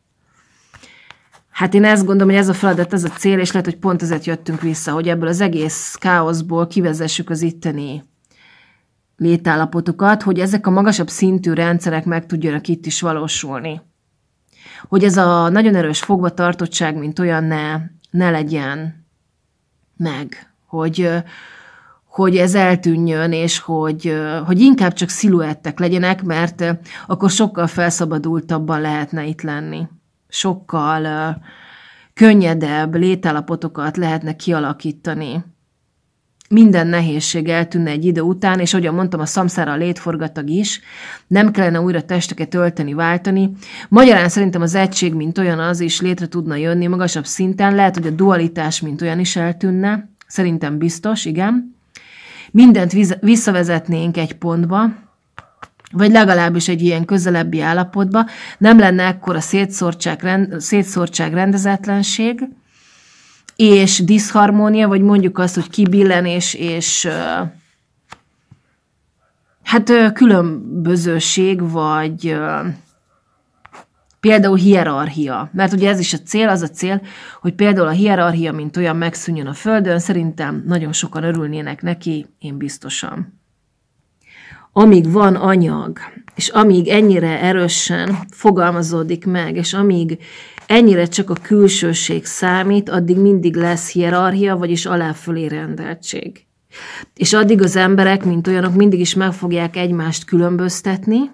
Hát én ezt gondolom, hogy ez a feladat, ez a cél, és lehet, hogy pont ezért jöttünk vissza, hogy ebből az egész káoszból kivezessük az itteni létállapotokat, hogy ezek a magasabb szintű rendszerek meg tudjanak itt is valósulni. Hogy ez a nagyon erős fogvatartottság, mint olyan, ne, ne legyen meg. Hogy... hogy ez eltűnjön, és hogy, hogy inkább csak sziluettek legyenek, mert akkor sokkal felszabadultabban lehetne itt lenni. Sokkal könnyedebb létállapotokat lehetne kialakítani. Minden nehézség eltűnne egy idő után, és ahogy mondtam, a szamszára a létforgatag is, nem kellene újra testeket ölteni, váltani. Magyarán szerintem az egység, mint olyan, az is létre tudna jönni magasabb szinten, lehet, hogy a dualitás, mint olyan is eltűnne, szerintem biztos, igen. Mindent visszavezetnénk egy pontba, vagy legalábbis egy ilyen közelebbi állapotba, nem lenne ekkora szétszórtság, rend, szétszórtság rendezetlenség, és diszharmónia, vagy mondjuk azt, hogy kibillenés, és hát különbözőség, vagy például hierarchia. Mert ugye ez is a cél, az a cél, hogy például a hierarchia, mint olyan, megszűnjön a Földön, szerintem nagyon sokan örülnének neki, én biztosan. Amíg van anyag, és amíg ennyire erősen fogalmazódik meg, és amíg ennyire csak a külsőség számít, addig mindig lesz hierarchia, vagyis aláfölé rendeltség. És addig az emberek, mint olyanok, mindig is meg fogják egymást különböztetni,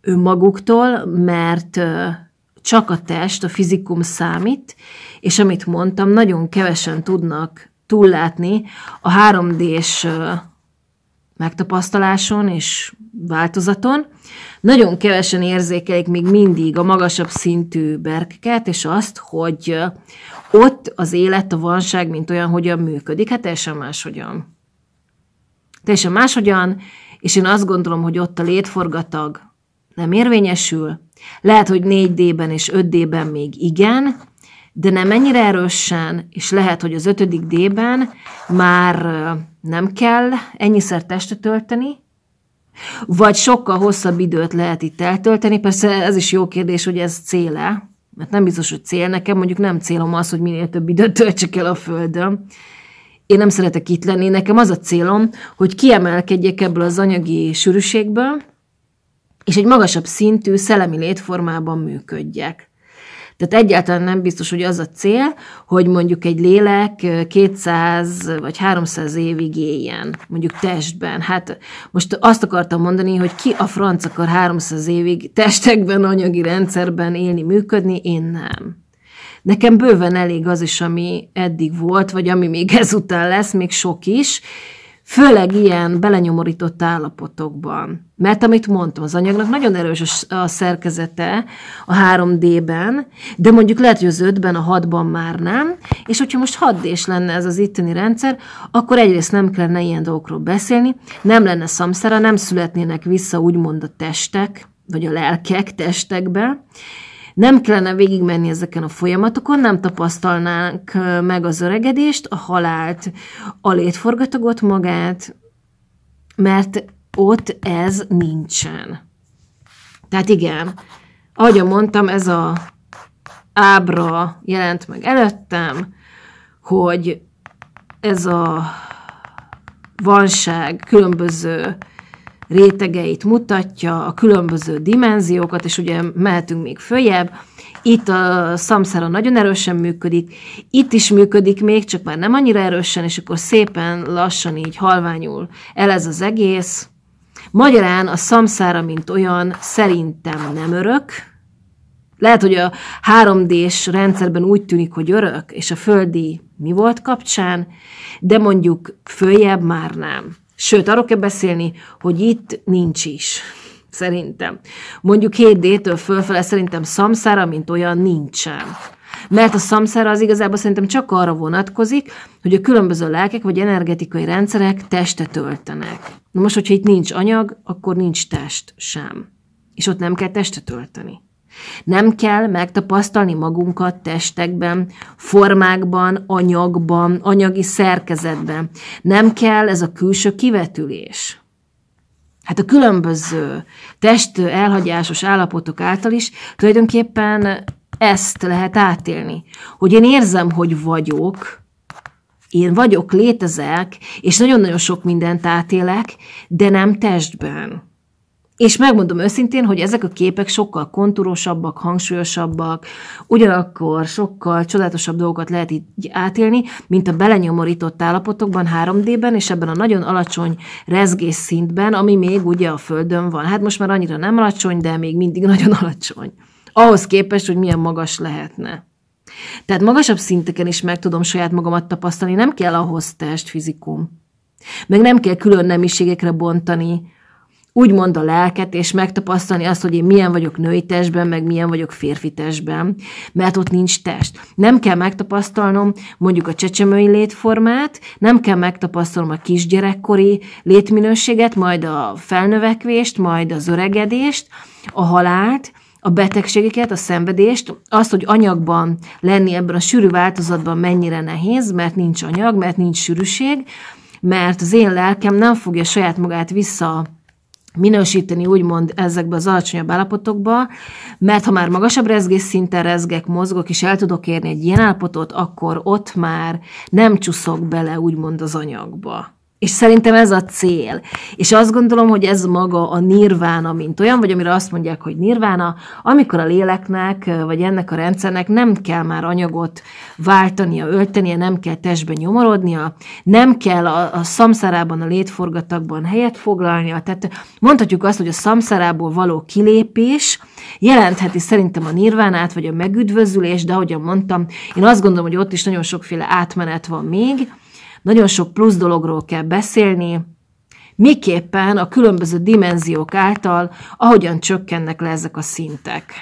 önmaguktól, mert csak a test, a fizikum számít, és amit mondtam, nagyon kevesen tudnak túllátni a három dés megtapasztaláson és változaton. Nagyon kevesen érzékelik még mindig a magasabb szintű berkeket, és azt, hogy ott az élet, a vanság, mint olyan, hogyan működik. Hát teljesen máshogyan. Teljesen máshogyan, és én azt gondolom, hogy ott a létforgatag nem érvényesül. Lehet, hogy négy dében és öt dében még igen, de nem ennyire erősen, és lehet, hogy az ötödik dében már nem kell ennyiszer testet ölteni, Vagy sokkal hosszabb időt lehet itt eltölteni, persze ez is jó kérdés, hogy ez cél-e, mert nem biztos, hogy cél nekem, mondjuk nem célom az, hogy minél több időt töltsek el a Földön. Én nem szeretek itt lenni, nekem az a célom, hogy kiemelkedjek ebből az anyagi sűrűségből, és egy magasabb szintű szellemi létformában működjek. Tehát egyáltalán nem biztos, hogy az a cél, hogy mondjuk egy lélek kétszáz vagy háromszáz évig éljen, mondjuk testben. Hát most azt akartam mondani, hogy ki a franc akar háromszáz évig testekben, anyagi rendszerben élni, működni, én nem. Nekem bőven elég az is, ami eddig volt, vagy ami még ezután lesz, még sok is, főleg ilyen belenyomorított állapotokban. Mert amit mondtam, az anyagnak nagyon erős a szerkezete a három dében, de mondjuk lehet, hogy az ötben, a hatban már nem, és hogyha most hat dés lenne ez az itteni rendszer, akkor egyrészt nem kellene ilyen dolgokról beszélni, nem lenne samsara, nem születnének vissza úgymond a testek, vagy a lelkek testekbe, nem kellene végigmenni ezeken a folyamatokon, nem tapasztalnánk meg az öregedést, a halált, a létforgatagot magát, mert ott ez nincsen. Tehát igen, ahogy mondtam, ez a ábra jelent meg előttem, hogy ez a vanság különböző rétegeit mutatja, a különböző dimenziókat, és ugye mehetünk még följebb. Itt a samsara nagyon erősen működik, itt is működik még, csak már nem annyira erősen, és akkor szépen lassan így halványul el ez az egész. Magyarán a samsara, mint olyan, szerintem nem örök. Lehet, hogy a három dés rendszerben úgy tűnik, hogy örök, és a földi mi volt kapcsán, de mondjuk följebb már nem. Sőt, arról kell beszélni, hogy itt nincs is, szerintem. Mondjuk hét détől fölfele szerintem samsara, mint olyan, nincsen. Mert a samsara az igazából szerintem csak arra vonatkozik, hogy a különböző lelkek vagy energetikai rendszerek testet öltenek. Na most, hogyha itt nincs anyag, akkor nincs test sem. És ott nem kell testet ölteni. Nem kell megtapasztalni magunkat testekben, formákban, anyagban, anyagi szerkezetben. Nem kell ez a külső kivetülés. Hát a különböző test elhagyásos állapotok által is tulajdonképpen ezt lehet átélni. Hogy én érzem, hogy vagyok, én vagyok, létezek, és nagyon-nagyon sok mindent átélek, de nem testben. És megmondom őszintén, hogy ezek a képek sokkal kontúrosabbak, hangsúlyosabbak, ugyanakkor sokkal csodálatosabb dolgokat lehet így átélni, mint a belenyomorított állapotokban, három dében, és ebben a nagyon alacsony rezgésszintben, ami még ugye a Földön van. Hát most már annyira nem alacsony, de még mindig nagyon alacsony. Ahhoz képest, hogy milyen magas lehetne. Tehát magasabb szinteken is meg tudom saját magamat tapasztalni, nem kell ahhoz testfizikum. Meg nem kell külön nemiségekre bontani, úgymond a lelket, és megtapasztalni azt, hogy én milyen vagyok női testben, meg milyen vagyok férfi testben, mert ott nincs test. Nem kell megtapasztalnom mondjuk a csecsemői létformát, nem kell megtapasztalnom a kisgyerekkori létminőséget, majd a felnövekvést, majd az öregedést, a halált, a betegségeket, a szenvedést, azt, hogy anyagban lenni ebben a sűrű változatban mennyire nehéz, mert nincs anyag, mert nincs sűrűség, mert az én lelkem nem fogja saját magát vissza minősíteni úgymond ezekbe az alacsonyabb állapotokba, mert ha már magasabb rezgésszinten rezgek, mozgok, és el tudok érni egy ilyen állapotot, akkor ott már nem csúszok bele úgymond az anyagba. És szerintem ez a cél. És azt gondolom, hogy ez maga a nirvána, mint olyan, vagy amire azt mondják, hogy nirvána, amikor a léleknek, vagy ennek a rendszernek nem kell már anyagot váltania, öltenie, nem kell testben nyomorodnia, nem kell a, a samsarában, a létforgatagban helyet foglalnia. Tehát mondhatjuk azt, hogy a samsarából való kilépés jelentheti szerintem a nirvánát, vagy a megüdvözülés, de ahogyan mondtam, én azt gondolom, hogy ott is nagyon sokféle átmenet van még, nagyon sok plusz dologról kell beszélni, miképpen a különböző dimenziók által, ahogyan csökkennek le ezek a szintek.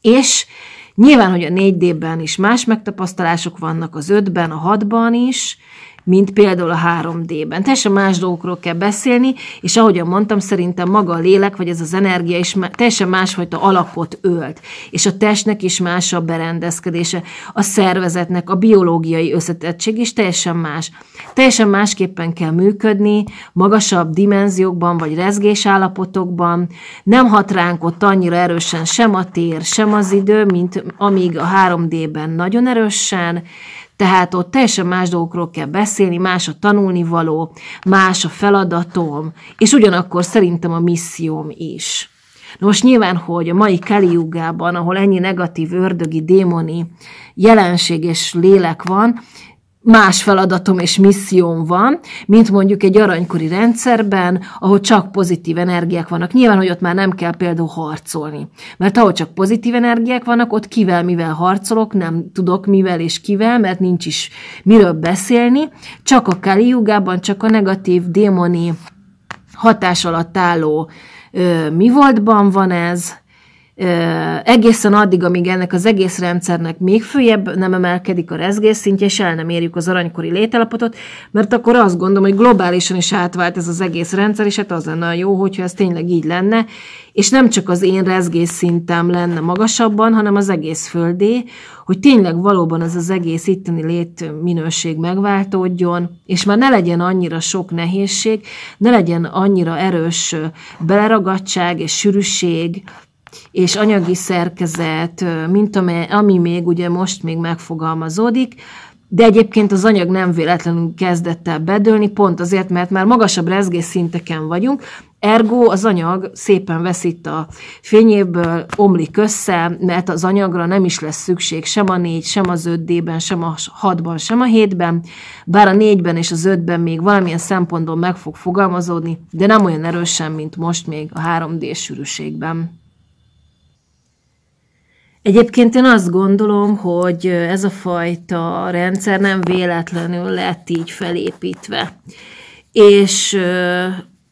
És nyilván, hogy a négy dében is más megtapasztalások vannak, az ötben, a hatban is, mint például a három dében. Teljesen más dolgokról kell beszélni, és ahogyan mondtam, szerintem maga a lélek, vagy ez az energia is teljesen másfajta alakot ölt. És a testnek is más a berendezkedése, a szervezetnek, a biológiai összetettség is teljesen más. Teljesen másképpen kell működni, magasabb dimenziókban, vagy rezgésállapotokban, nem hat ránk ott annyira erősen sem a tér, sem az idő, mint amíg a három dében nagyon erősen, tehát ott teljesen más dolgokról kell beszélni, más a tanulnivaló, más a feladatom, és ugyanakkor szerintem a misszióm is. Na most nyilván, hogy a mai Kali Jugában, ahol ennyi negatív, ördögi, démoni jelenség és lélek van, más feladatom és misszióm van, mint mondjuk egy aranykori rendszerben, ahol csak pozitív energiák vannak. Nyilván, hogy ott már nem kell például harcolni. Mert ahol csak pozitív energiák vannak, ott kivel, mivel harcolok, nem tudok mivel és kivel, mert nincs is miről beszélni. Csak a Kali Jugában, csak a negatív, démoni hatás alatt álló ö, mi voltban van ez, egészen addig, amíg ennek az egész rendszernek még följebb nem emelkedik a rezgés szintje, és el nem érjük az aranykori létállapotot, mert akkor azt gondolom, hogy globálisan is átvált ez az egész rendszer, és hát az lenne a jó, hogyha ez tényleg így lenne, és nem csak az én rezgés szintem lenne magasabban, hanem az egész földé, hogy tényleg valóban ez az egész itteni létminőség megváltódjon, és már ne legyen annyira sok nehézség, ne legyen annyira erős beleragadtság és sűrűség, és anyagi szerkezet, mint ami, ami még ugye most még megfogalmazódik, de egyébként az anyag nem véletlenül kezdett el bedőlni, pont azért, mert már magasabb rezgésszinteken vagyunk, ergo az anyag szépen veszít a fényéből, omlik össze, mert az anyagra nem is lesz szükség sem a négy, sem az öt dében, sem a hatban, sem a hétben, bár a négyben és az ötben még valamilyen szempontból meg fog fogalmazódni, de nem olyan erősen, mint most még a három dés sűrűségben. Egyébként én azt gondolom, hogy ez a fajta rendszer nem véletlenül lett így felépítve. És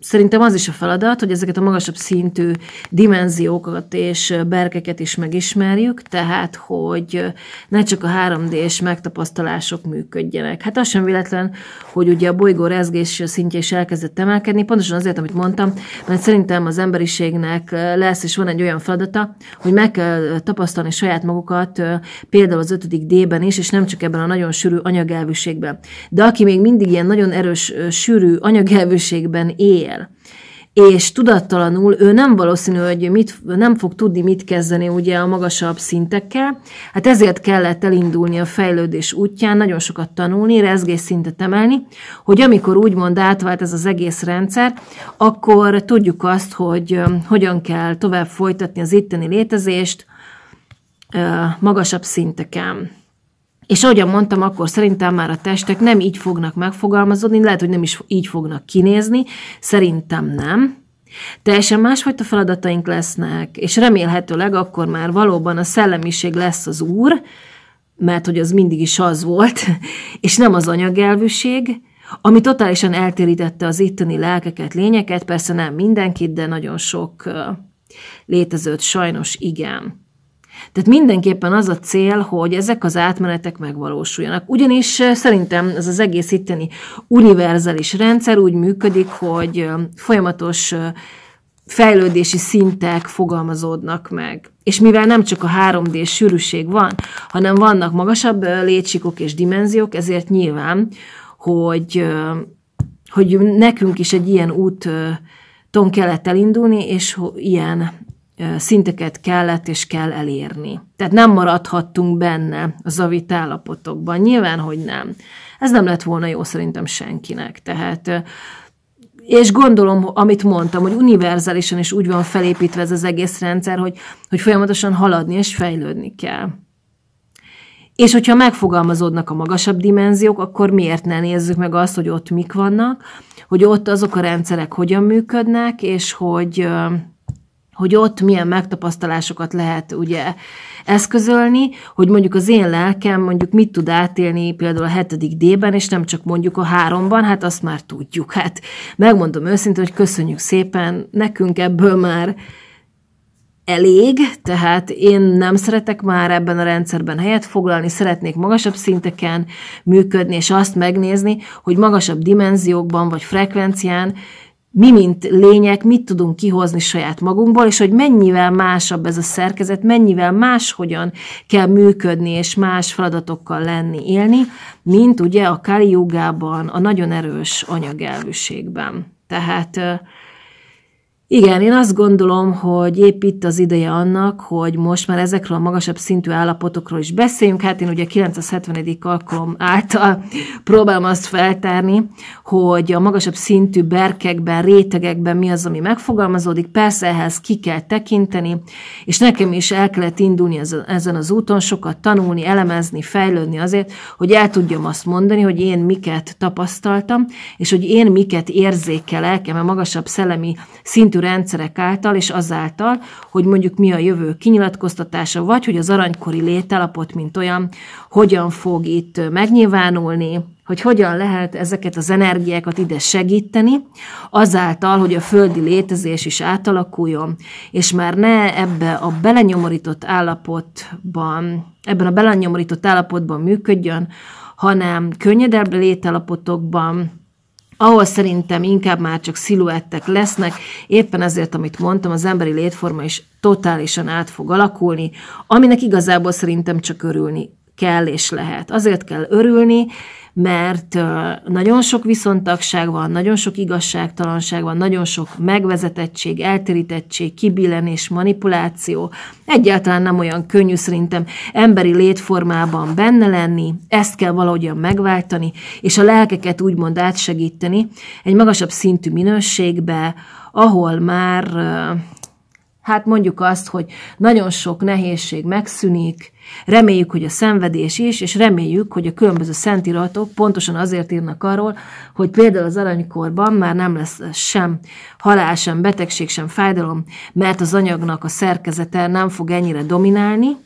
szerintem az is a feladat, hogy ezeket a magasabb szintű dimenziókat és berkeket is megismerjük, tehát, hogy ne csak a három dés megtapasztalások működjenek. Hát az sem véletlen, hogy ugye a bolygó rezgés szintje is elkezdett emelkedni, pontosan azért, amit mondtam, mert szerintem az emberiségnek lesz és van egy olyan feladata, hogy meg kell tapasztalni saját magukat, például az ötödik dében is, és nem csak ebben a nagyon sűrű anyagelvűségben. De aki még mindig ilyen nagyon erős, sűrű anyagelvűségben él, és tudattalanul ő nem valószínű, hogy mit, nem fog tudni mit kezdeni ugye a magasabb szintekkel, hát ezért kellett elindulni a fejlődés útján, nagyon sokat tanulni, rezgésszintet emelni, hogy amikor úgymond átvált ez az egész rendszer, akkor tudjuk azt, hogy hogyan kell tovább folytatni az itteni létezést magasabb szinteken. És ahogyan mondtam, akkor szerintem már a testek nem így fognak megfogalmazódni, lehet, hogy nem is így fognak kinézni, szerintem nem. Teljesen másfajta feladataink lesznek, és remélhetőleg akkor már valóban a szellemiség lesz az úr, mert hogy az mindig is az volt, és nem az anyagelvűség, ami totálisan eltérítette az itteni lelkeket, lényeket, persze nem mindenkit, de nagyon sok létezőt sajnos igen. Tehát mindenképpen az a cél, hogy ezek az átmenetek megvalósuljanak. Ugyanis szerintem ez az egész itteni univerzális rendszer úgy működik, hogy folyamatos fejlődési szintek fogalmazódnak meg. És mivel nem csak a három dés sűrűség van, hanem vannak magasabb létsíkok és dimenziók, ezért nyilván, hogy, hogy nekünk is egy ilyen úton kellett elindulni, és ilyen szinteket kellett és kell elérni. Tehát nem maradhattunk benne a zavit állapotokban. Nyilván, hogy nem. Ez nem lett volna jó szerintem senkinek. Tehát, és gondolom, amit mondtam, hogy univerzálisan is úgy van felépítve ez az egész rendszer, hogy, hogy folyamatosan haladni és fejlődni kell. És hogyha megfogalmazódnak a magasabb dimenziók, akkor miért ne nézzük meg azt, hogy ott mik vannak, hogy ott azok a rendszerek hogyan működnek, és hogy... hogy ott milyen megtapasztalásokat lehet ugye eszközölni, hogy mondjuk az én lelkem mondjuk mit tud átélni például a hetedik dében, és nem csak mondjuk a háromban, hát azt már tudjuk. Hát megmondom őszintén, hogy köszönjük szépen, nekünk ebből már elég, tehát én nem szeretek már ebben a rendszerben helyet foglalni, szeretnék magasabb szinteken működni, és azt megnézni, hogy magasabb dimenziókban vagy frekvencián mi, mint lények, mit tudunk kihozni saját magunkból, és hogy mennyivel másabb ez a szerkezet, mennyivel máshogyan kell működni, és más feladatokkal lenni, élni, mint ugye a Kali Jugában, a nagyon erős anyagelvűségben. Tehát igen, én azt gondolom, hogy épp itt az ideje annak, hogy most már ezekről a magasabb szintű állapotokról is beszéljünk. Hát én ugye kilencszázhetvenedik alkalom által próbálom azt feltárni, hogy a magasabb szintű berkekben, rétegekben mi az, ami megfogalmazódik. Persze ehhez ki kell tekinteni, és nekem is el kellett indulni ezen az úton, sokat tanulni, elemezni, fejlődni azért, hogy el tudjam azt mondani, hogy én miket tapasztaltam, és hogy én miket érzékelek, mert magasabb szellemi szintű rendszerek által, és azáltal, hogy mondjuk mi a jövő kinyilatkoztatása, vagy hogy az aranykori létállapot, mint olyan, hogyan fog itt megnyilvánulni, hogy hogyan lehet ezeket az energiákat ide segíteni, azáltal, hogy a földi létezés is átalakuljon, és már ne ebbe a belenyomorított állapotban, ebben a belenyomorított állapotban működjön, hanem könnyedebb létállapotokban, ahol szerintem inkább már csak sziluettek lesznek, éppen ezért, amit mondtam, az emberi létforma is totálisan át fog alakulni, aminek igazából szerintem csak örülni kell és lehet. Azért kell örülni, mert nagyon sok viszontagság van, nagyon sok igazságtalanság van, nagyon sok megvezetettség, eltérítettség, kibillenés, manipuláció. Egyáltalán nem olyan könnyű szerintem emberi létformában benne lenni, ezt kell valahogyan megváltani, és a lelkeket úgymond átsegíteni egy magasabb szintű minőségbe, ahol már, hát mondjuk azt, hogy nagyon sok nehézség megszűnik, reméljük, hogy a szenvedés is, és reméljük, hogy a különböző szentiratok pontosan azért írnak arról, hogy például az aranykorban már nem lesz sem halál, sem betegség, sem fájdalom, mert az anyagnak a szerkezete nem fog ennyire dominálni,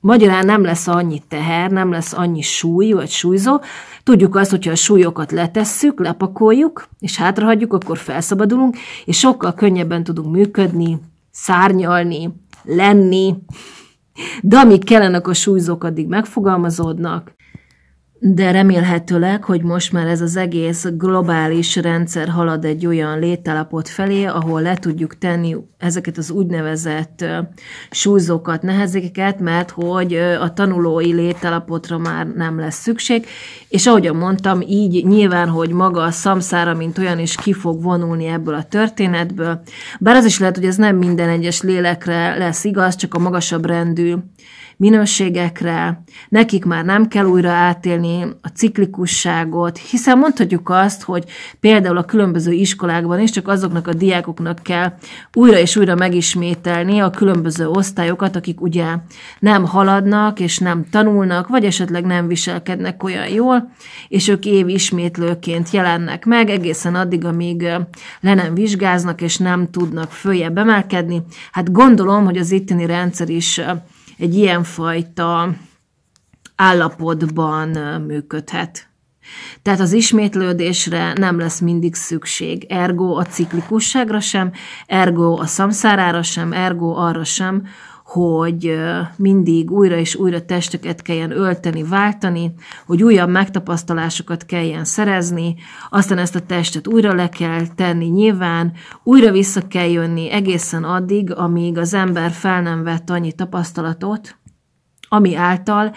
magyarán nem lesz annyi teher, nem lesz annyi súly, vagy súlyzó. Tudjuk azt, hogyha a súlyokat letesszük, lepakoljuk, és hátrahagyjuk, akkor felszabadulunk, és sokkal könnyebben tudunk működni, szárnyalni, lenni, de amíg kellenek a súlyzók, addig megfogalmazódnak. De remélhetőleg, hogy most már ez az egész globális rendszer halad egy olyan létállapot felé, ahol le tudjuk tenni ezeket az úgynevezett súlyzókat, nehezékeket, mert hogy a tanulói létállapotra már nem lesz szükség, és ahogyan mondtam, így nyilván, hogy maga a szamszára, mint olyan is ki fog vonulni ebből a történetből, bár az is lehet, hogy ez nem minden egyes lélekre lesz igaz, csak a magasabb rendű minőségekre, nekik már nem kell újra átélni a ciklikusságot, hiszen mondhatjuk azt, hogy például a különböző iskolákban is csak azoknak a diákoknak kell újra és újra megismételni a különböző osztályokat, akik ugye nem haladnak, és nem tanulnak, vagy esetleg nem viselkednek olyan jól, és ők évismétlőként jelennek meg, egészen addig, amíg le nem vizsgáznak, és nem tudnak följebb emelkedni. Hát gondolom, hogy az itteni rendszer is egy ilyenfajta állapotban működhet. Tehát az ismétlődésre nem lesz mindig szükség, ergo a ciklikusságra sem, ergo a szamszárára sem, ergo arra sem, hogy mindig újra és újra testeket kelljen ölteni, váltani, hogy újabb megtapasztalásokat kelljen szerezni, aztán ezt a testet újra le kell tenni nyilván, újra vissza kell jönni egészen addig, amíg az ember fel nem vett annyi tapasztalatot, ami által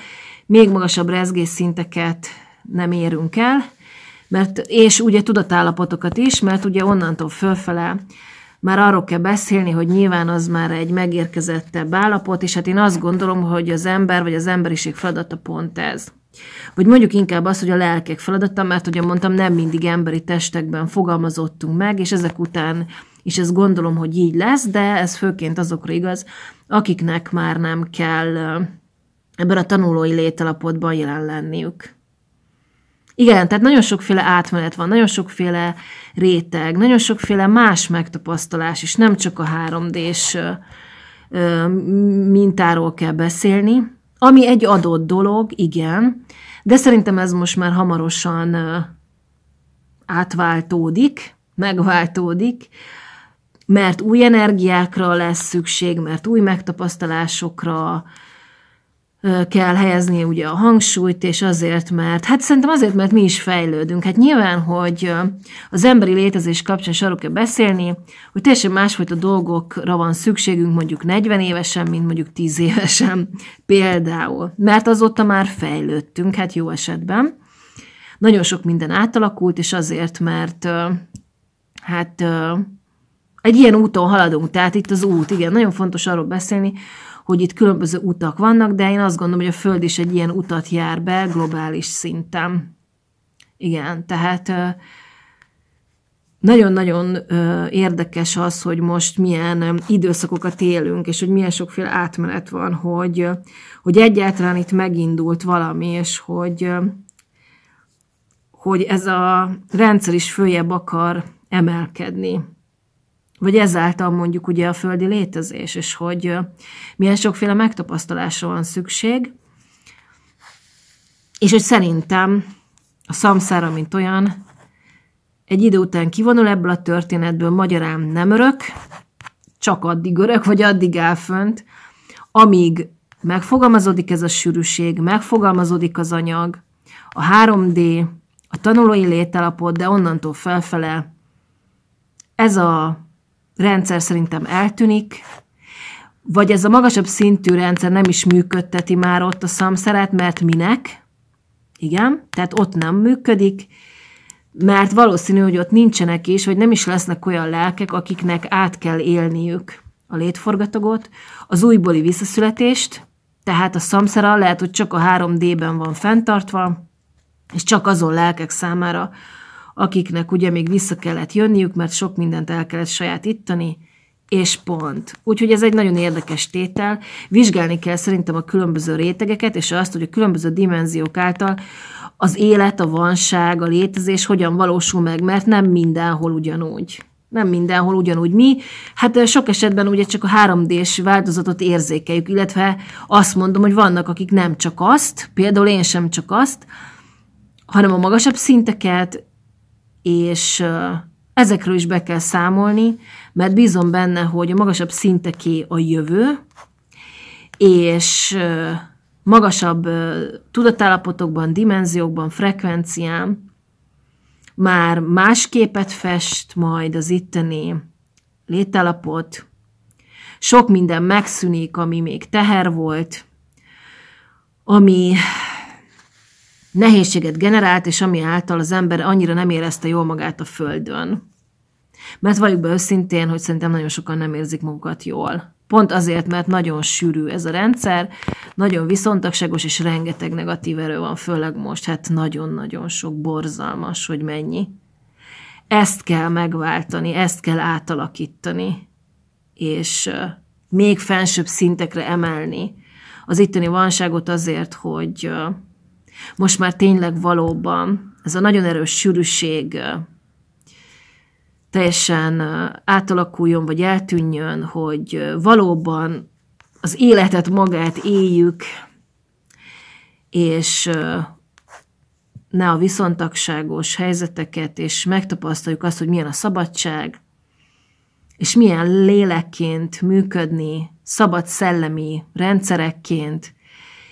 még magasabb rezgésszinteket nem érünk el, mert, és ugye tudatállapotokat is, mert ugye onnantól fölfele már arról kell beszélni, hogy nyilván az már egy megérkezettebb állapot, és hát én azt gondolom, hogy az ember vagy az emberiség feladata pont ez. Vagy mondjuk inkább az, hogy a lelkek feladata, mert ugye mondtam, nem mindig emberi testekben fogalmazottunk meg, és ezek után is ezt gondolom, hogy így lesz, de ez főként azokra igaz, akiknek már nem kell ebben a tanulói létalapotban jelen lenniük. Igen, tehát nagyon sokféle átmenet van, nagyon sokféle réteg, nagyon sokféle más megtapasztalás is, nem csak a három dés mintáról kell beszélni, ami egy adott dolog, igen, de szerintem ez most már hamarosan átváltódik, megváltódik, mert új energiákra lesz szükség, mert új megtapasztalásokra kell helyezni ugye a hangsúlyt, és azért, mert, hát szerintem azért, mert mi is fejlődünk. Hát nyilván, hogy az emberi létezés kapcsán is arról kell beszélni, hogy teljesen másfajta dolgokra van szükségünk mondjuk negyven évesen, mint mondjuk tíz évesen például. Mert azóta már fejlődtünk, hát jó esetben. Nagyon sok minden átalakult, és azért, mert hát egy ilyen úton haladunk, tehát itt az út, igen, nagyon fontos arról beszélni, hogy itt különböző utak vannak, de én azt gondolom, hogy a Föld is egy ilyen utat jár be globális szinten. Igen, tehát nagyon-nagyon érdekes az, hogy most milyen időszakokat élünk, és hogy milyen sokféle átmenet van, hogy, hogy egyáltalán itt megindult valami, és hogy, hogy ez a rendszer is följebb akar emelkedni. Vagy ezáltal mondjuk ugye a földi létezés, és hogy milyen sokféle megtapasztalásra van szükség. És hogy szerintem a szamszára, mint olyan, egy idő után kivonul ebből a történetből, magyarán nem örök, csak addig örök, vagy addig áll fönt, amíg megfogalmazódik ez a sűrűség, megfogalmazódik az anyag, a három dé, a tanulói létállapot, de onnantól felfele ez a rendszer szerintem eltűnik, vagy ez a magasabb szintű rendszer nem is működteti már ott a szamszarát, mert minek? Igen, tehát ott nem működik, mert valószínű, hogy ott nincsenek is, vagy nem is lesznek olyan lelkek, akiknek át kell élniük a létforgatogot, az újbóli visszaszületést, tehát a szamszara lehet, hogy csak a három dében van fenntartva, és csak azon lelkek számára, akiknek ugye még vissza kellett jönniük, mert sok mindent el kellett sajátítani, és pont. Úgyhogy ez egy nagyon érdekes tétel. Vizsgálni kell szerintem a különböző rétegeket, és azt, hogy a különböző dimenziók által az élet, a vanság, a létezés hogyan valósul meg, mert nem mindenhol ugyanúgy. Nem mindenhol ugyanúgy mi. Hát sok esetben ugye csak a három dés változatot érzékeljük, illetve azt mondom, hogy vannak, akik nem csak azt, például én sem csak azt, hanem a magasabb szinteket, és ezekről is be kell számolni, mert bízom benne, hogy a magasabb szinteké a jövő, és magasabb tudatállapotokban, dimenziókban, frekvencián már más képet fest majd az itteni létállapot. Sok minden megszűnik, ami még teher volt, ami nehézséget generált, és ami által az ember annyira nem érezte jól magát a Földön. Mert valljuk be őszintén, hogy szerintem nagyon sokan nem érzik magukat jól. Pont azért, mert nagyon sűrű ez a rendszer, nagyon viszontagságos, és rengeteg negatív erő van, főleg most, hát nagyon-nagyon sok, borzalmas, hogy mennyi. Ezt kell megváltani, ezt kell átalakítani, és még fensőbb szintekre emelni az itteni valóságot azért, hogy most már tényleg valóban ez a nagyon erős sűrűség teljesen átalakuljon, vagy eltűnjön, hogy valóban az életet magát éljük, és ne a viszontagságos helyzeteket, és megtapasztaljuk azt, hogy milyen a szabadság, és milyen lélekként működni, szabad szellemi rendszerekként,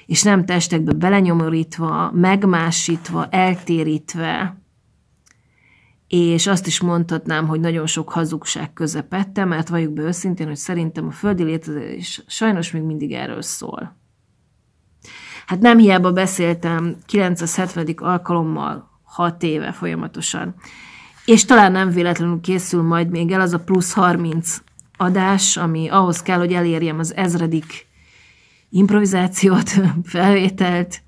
és nem testekbe belenyomorítva, megmásítva, eltérítve, és azt is mondhatnám, hogy nagyon sok hazugság közepette, mert valljuk be őszintén, hogy szerintem a földi létezés sajnos még mindig erről szól. Hát nem hiába beszéltem kilencszázhetvenedik alkalommal hat éve folyamatosan, és talán nem véletlenül készül majd még el az a plusz harminc adás, ami ahhoz kell, hogy elérjem az ezredik improvizációt, felvételt.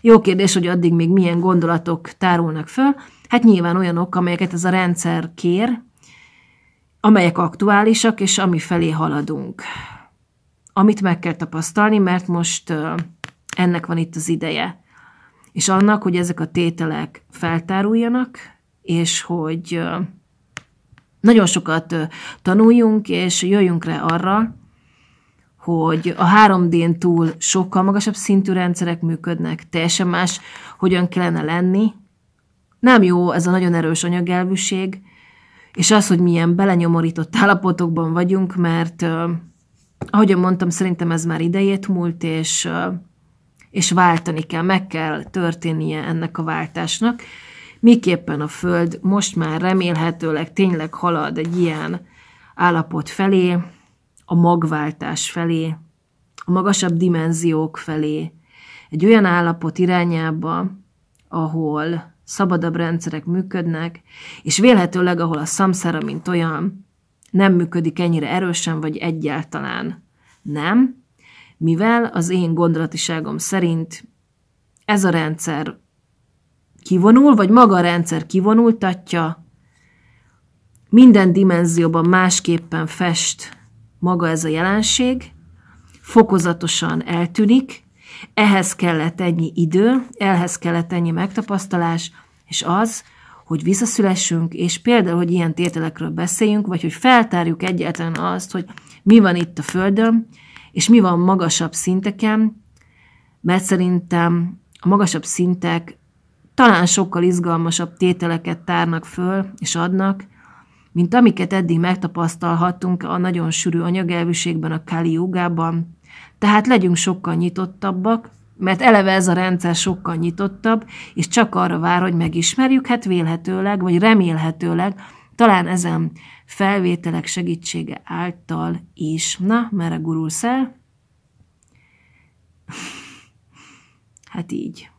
Jó kérdés, hogy addig még milyen gondolatok tárulnak föl. Hát nyilván olyanok, amelyeket ez a rendszer kér, amelyek aktuálisak, és amifelé haladunk. Amit meg kell tapasztalni, mert most ennek van itt az ideje. És annak, hogy ezek a tételek feltáruljanak, és hogy nagyon sokat tanuljunk, és jöjjünk rá arra, hogy a három dén túl sokkal magasabb szintű rendszerek működnek, teljesen más, hogyan kellene lenni. Nem jó ez a nagyon erős anyagelvűség, és az, hogy milyen belenyomorított állapotokban vagyunk, mert ahogyan mondtam, szerintem ez már idejét múlt, és, és váltani kell, meg kell történnie ennek a váltásnak. Miképpen a Föld most már remélhetőleg tényleg halad egy ilyen állapot felé, a magváltás felé, a magasabb dimenziók felé, egy olyan állapot irányába, ahol szabadabb rendszerek működnek, és vélhetőleg, ahol a samsara, mint olyan, nem működik ennyire erősen, vagy egyáltalán nem, mivel az én gondolatiságom szerint ez a rendszer kivonul, vagy maga a rendszer kivonultatja, minden dimenzióban másképpen fest maga ez a jelenség, fokozatosan eltűnik, ehhez kellett ennyi idő, ehhez kellett ennyi megtapasztalás, és az, hogy visszaszülessünk, és például, hogy ilyen tételekről beszéljünk, vagy hogy feltárjuk egyáltalán azt, hogy mi van itt a Földön, és mi van magasabb szinteken, mert szerintem a magasabb szintek talán sokkal izgalmasabb tételeket tárnak föl, és adnak, mint amiket eddig megtapasztalhattunk a nagyon sűrű anyagelvűségben, a Kali jogában. Tehát legyünk sokkal nyitottabbak, mert eleve ez a rendszer sokkal nyitottabb, és csak arra vár, hogy megismerjük, hát vélhetőleg, vagy remélhetőleg, talán ezen felvételek segítsége által is. Na, merre gurulsz el? Hát így.